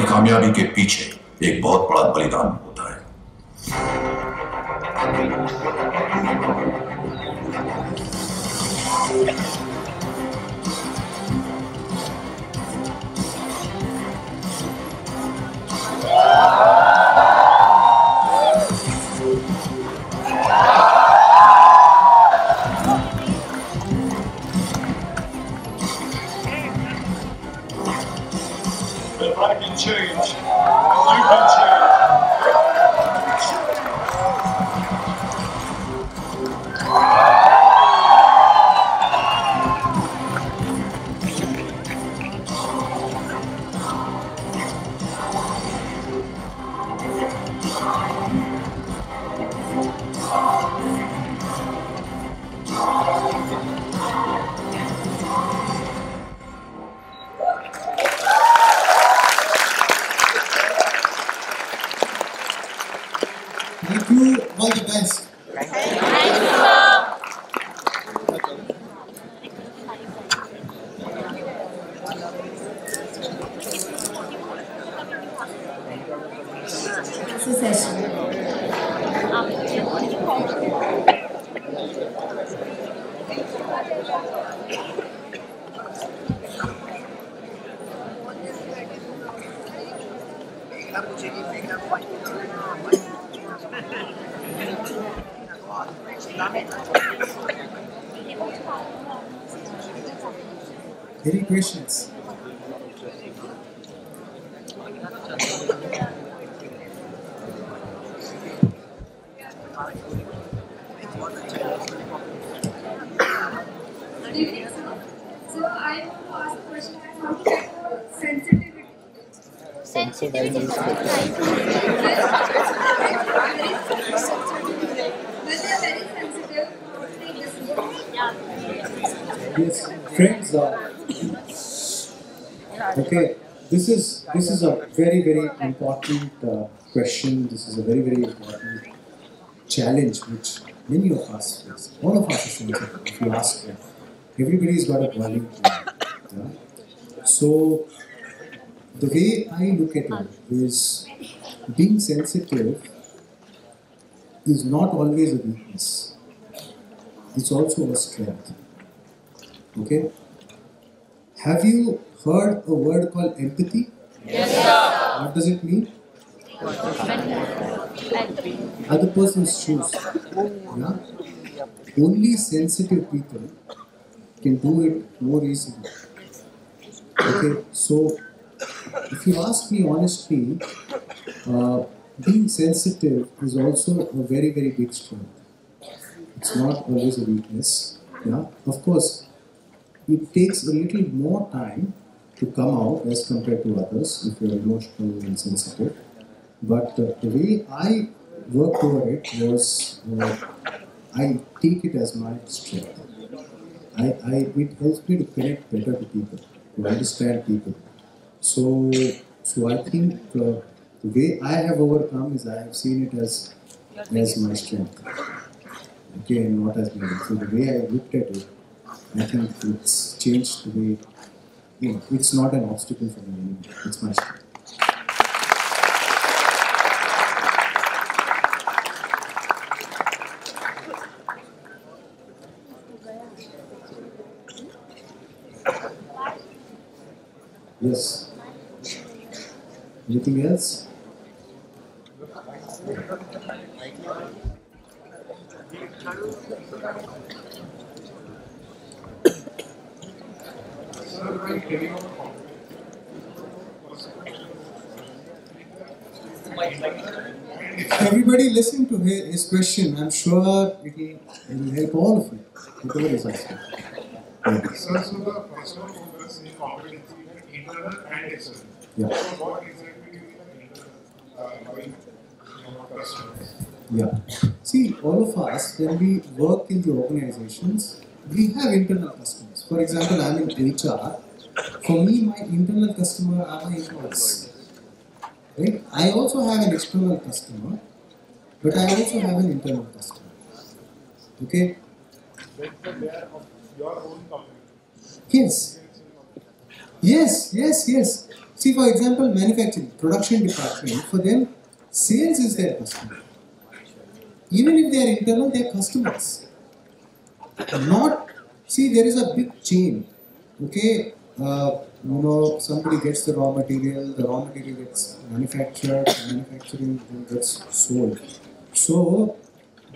कामयाबी के पीछे एक बहुत बड़ा बलिदान होता है। Any questions? Okay, this is this is a very very important uh, question. This is a very very important challenge which many of us face. All of us, if you ask them, everybody's got a value. Yeah? So the way I look at it is being sensitive is not always a weakness. It's also a strength. Okay. Have you heard a word called empathy? Yes, sir. What does it mean? Other person's shoes. Yeah? Only sensitive people can do it more easily. Okay, so if you ask me honestly, uh, being sensitive is also a very, very big strength. It's not always a weakness. Yeah? Of course, it takes a little more time to come out as compared to others if you're emotional and sensitive. But uh, the way I worked over it was uh, I take it as my strength. I, I, it helps me to connect better to people, to understand people. So, so I think uh, the way I have overcome is I have seen it as, as my strength. Okay, and not as my strength. So the way I looked at it, I think it's changed the way, you know, it's not an obstacle for me anymore, it's my strength. Yes. Anything else? If everybody listen to his question, I'm sure it will help all of you. Whatever is asking. So, so the first one focus is competency, internal and external. Yeah. So what exactly is internal in our customers? Yeah. See, all of us, when we work in the organizations, we have internal customers. For example, I'm in H R. For me, my internal customer are my employees. Right? I also have an external customer, but I also have an internal customer. Okay? Your own company. Yes. Yes, yes, yes. See, for example, manufacturing, production department, for them, sales is their customer. Even if they are internal, they are customers. Not, see, there is a big chain. Okay, uh, you know, somebody gets the raw material, the raw material gets manufactured, manufacturing gets sold. So,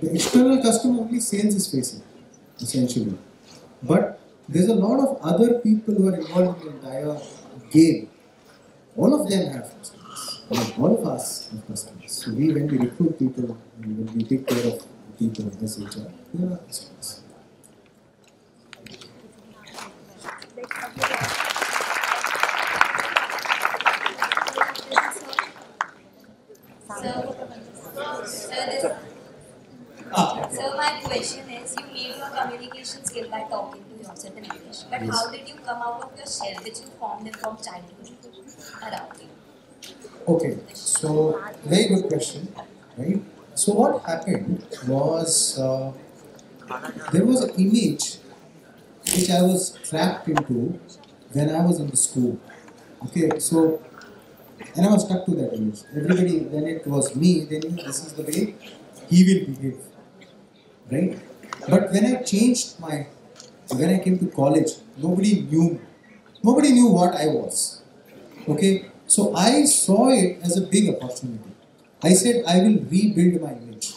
the external customer only sales is facing, essentially. But there's a lot of other people who are involved in the entire game. All of them have customers. Like all of us have customers. So we, when we recruit people, and when we take care of people as H R, they are customers. So, so, ah. so my question is, you made your communication skill by talking to yourself in English, but yes. How did you come out of your shell which you formed from childhood around you? Okay, so very good question, right? So what happened was, uh, there was an image which I was trapped into when I was in the school. Okay, so, and I was stuck to that image. Everybody, when it was me, they knew this is the way he will behave, right? But when I changed my, when I came to college, nobody knew, nobody knew what I was, okay? So I saw it as a big opportunity. I said, I will rebuild my image.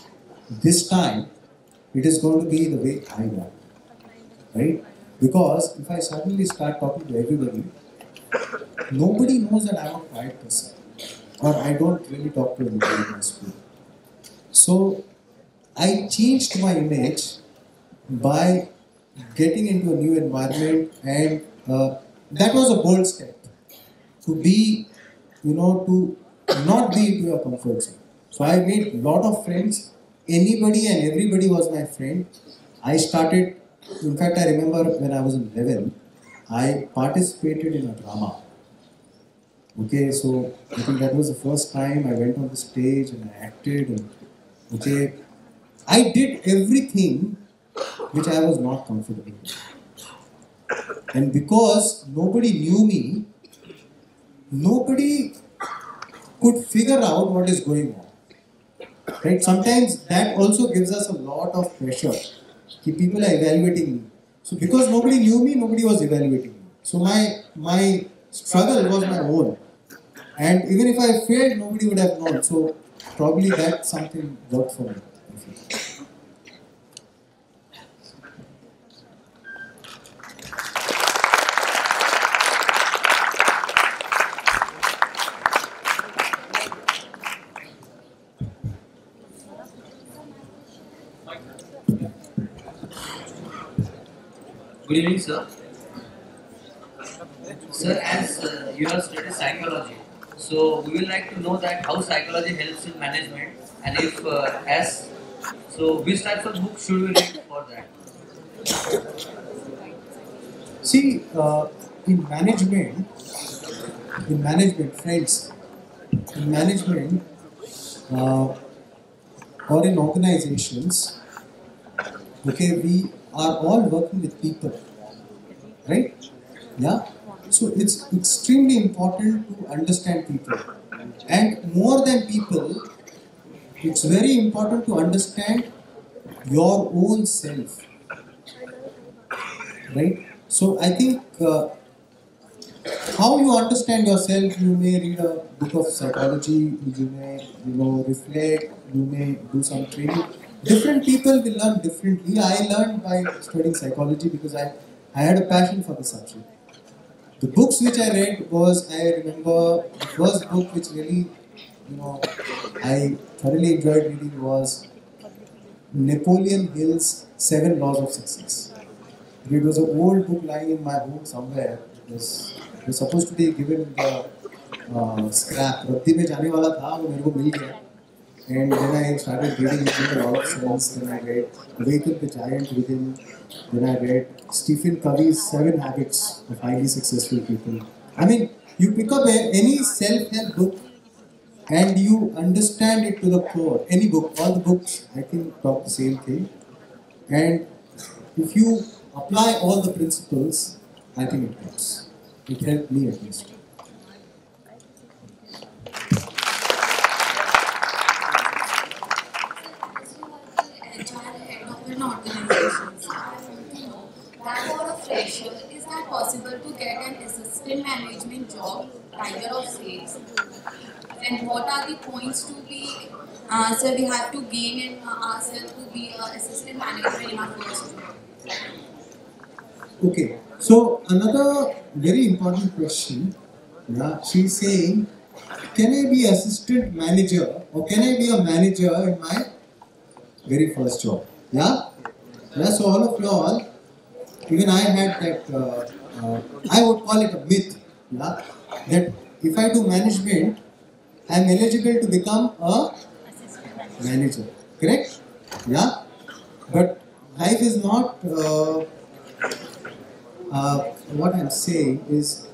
This time, it is going to be the way I want, right? Because if I suddenly start talking to everybody, nobody knows that I'm a quiet person or I don't really talk to anybody in my school. So I changed my image by getting into a new environment, and uh, that was a bold step to be, you know, to not be into your comfort zone. So I made a lot of friends. Anybody and everybody was my friend. I started, in fact, I remember when I was in eleven, I participated in a drama Okay, so I think that was the first time I went on the stage and I acted. And, okay, I did everything which I was not comfortable with. And because nobody knew me, nobody could figure out what is going on. Right? Sometimes that also gives us a lot of pressure. People are evaluating me. So because nobody knew me, nobody was evaluating me. So my, my struggle was my own. And even if I failed, nobody would have known. So probably that something worked for me. Good evening, sir. Sir, as uh, you have studied psychology, so we would like to know that how psychology helps in management, and if uh, as so, which types of books should we read for that? See, uh, in management, in management, friends, in management, uh, or in organizations, okay, we are all working with people, right? Yeah. So it's extremely important to understand people, and more than people, it's very important to understand your own self, right? So I think uh, how you understand yourself, you may read a book of psychology, you may, you know, reflect, you may do some training. Different people will learn differently. I learned by studying psychology because I, I had a passion for the subject. The books which I read was, I remember the first book which really, you know, I thoroughly enjoyed reading was Napoleon Hill's Seven Laws of Success. It was an old book lying in my home somewhere. It was, it was supposed to be given in the uh, scrap. And then I started reading a lot of songs. Then I read Awaken the Giant Within. Then I read Stephen Covey's Seven Habits of Highly Successful People. I mean, you pick up any self-help book and you understand it to the core. Any book, all the books, I think, talk the same thing. And if you apply all the principles, I think it helps. It helped me at least. Is that possible to get an assistant management job, kind of sales? And what are the points to be, uh, sir, we have to gain in uh, ourselves to be an uh, assistant manager in our first job? Okay, so another very important question, yeah, she's saying, can I be assistant manager or can I be a manager in my very first job? Yeah, yeah, so all of you all, even I had that, uh, uh, I would call it a myth, yeah, that if I do management, I am eligible to become a manager, correct? Yeah, but life is not, uh, uh, what I am saying is,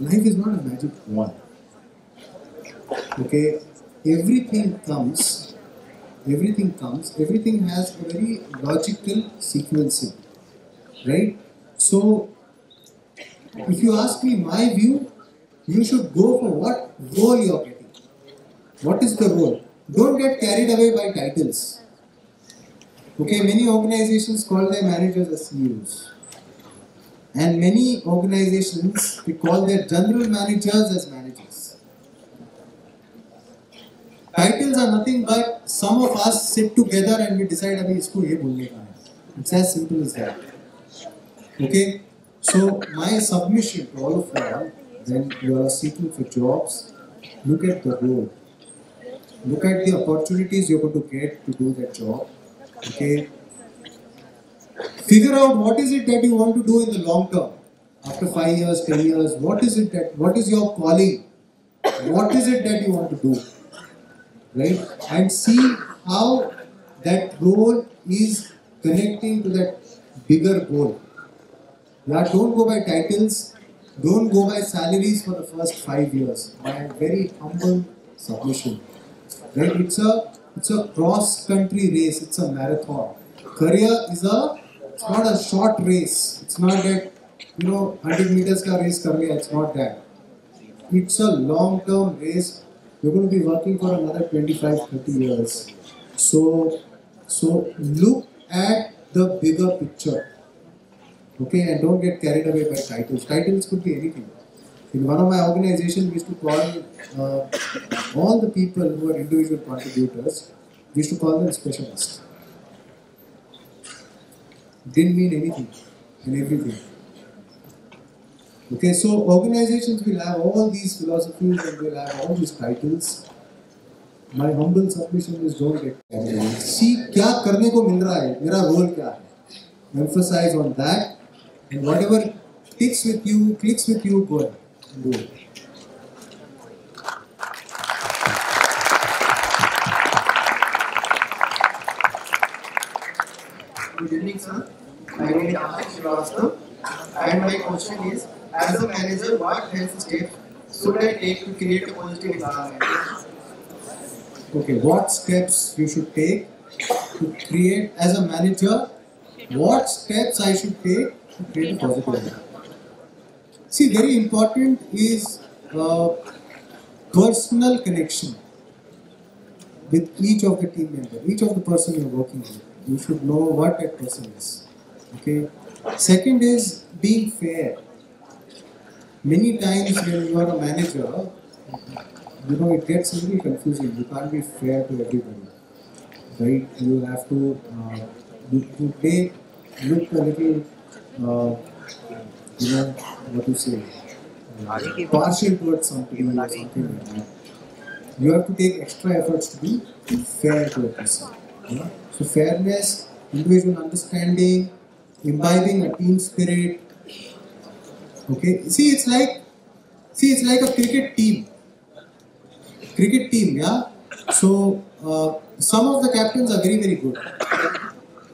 life is not a magic wand, okay? Everything comes, everything comes, everything has a very logical sequencing. Right? So, if you ask me my view, you should go for what role you are getting. What is the role? Don't get carried away by titles. Okay, many organizations call their managers as C E Os. And many organizations, they call their general managers as managers. Titles are nothing but some of us sit together and we decide abhi isko ye bolne ka hai. It's as simple as that. Okay, so my submission to all of you, when you are seeking for jobs, look at the role. Look at the opportunities you're going to get to do that job. Okay, figure out what is it that you want to do in the long term. After five years, ten years, what is it that, what is your calling? What is it that you want to do? Right? And see how that role is connecting to that bigger goal. Yeah, don't go by titles, don't go by salaries for the first five years. My very humble submission. Right? It's a it's a cross-country race. It's a marathon. Career is a it's not a short race. It's not that you know one hundred meters ka race kar liya. It's not that. It's a long-term race. You're going to be working for another twenty-five, thirty years. So, so look at the bigger picture. Okay, and don't get carried away by titles. Titles could be anything. In one of my organizations, we used to call uh, all the people who are individual contributors, we used to call them specialists. Didn't mean anything and everything. Okay, so organizations will have all these philosophies and will have all these titles. My humble submission is don't get carried away. See, kya karne ko mil raha hai? Mera role kya hai? Emphasize on that. And whatever clicks with you, clicks with you, go ahead and do it. Good evening, sir. My name is Anand Indulkar, and my question is, as a manager, what health steps should I take to create a positive environment? Okay, what steps you should take to create, as a manager, what steps I should take to create a positive environment? See, very important is uh, personal connection with each of the team member, each of the person you are working with. You should know what that person is. Okay. Second is being fair. Many times when you are a manager, you know it gets really confusing. You can't be fair to everybody, right? You have to uh, you, you take look a little. Uh, you know, what to say, uh, partial towards something or something like that. You have to take extra efforts to be fair to a person. You know? So fairness, individual understanding, imbibing a team spirit. Okay, see it's like, see it's like a cricket team. Cricket team, yeah. So uh, some of the captains are very, very good.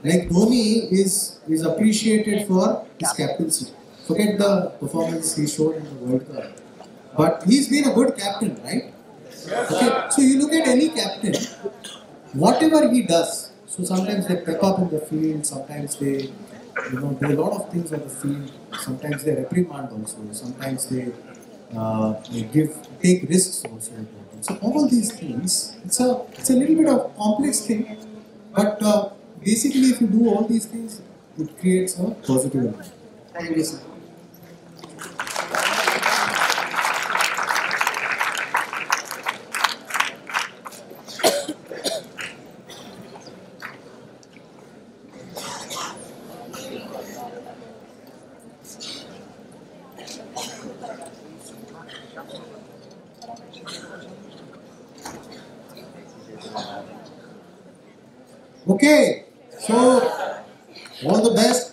Like Dhoni is, is appreciated for his captaincy. Forget the performance he showed in the World Cup. But he's been a good captain, right? Okay. So you look at any captain, whatever he does, so sometimes they pep up in the field, sometimes they, you know, do a lot of things on the field, sometimes they reprimand also, sometimes they, uh, they give, take risks also. So all these things, it's a, it's a little bit of complex thing, but uh, basically if you do all these things, it creates a positive environment. Thank you, sir. Okay, so all the best.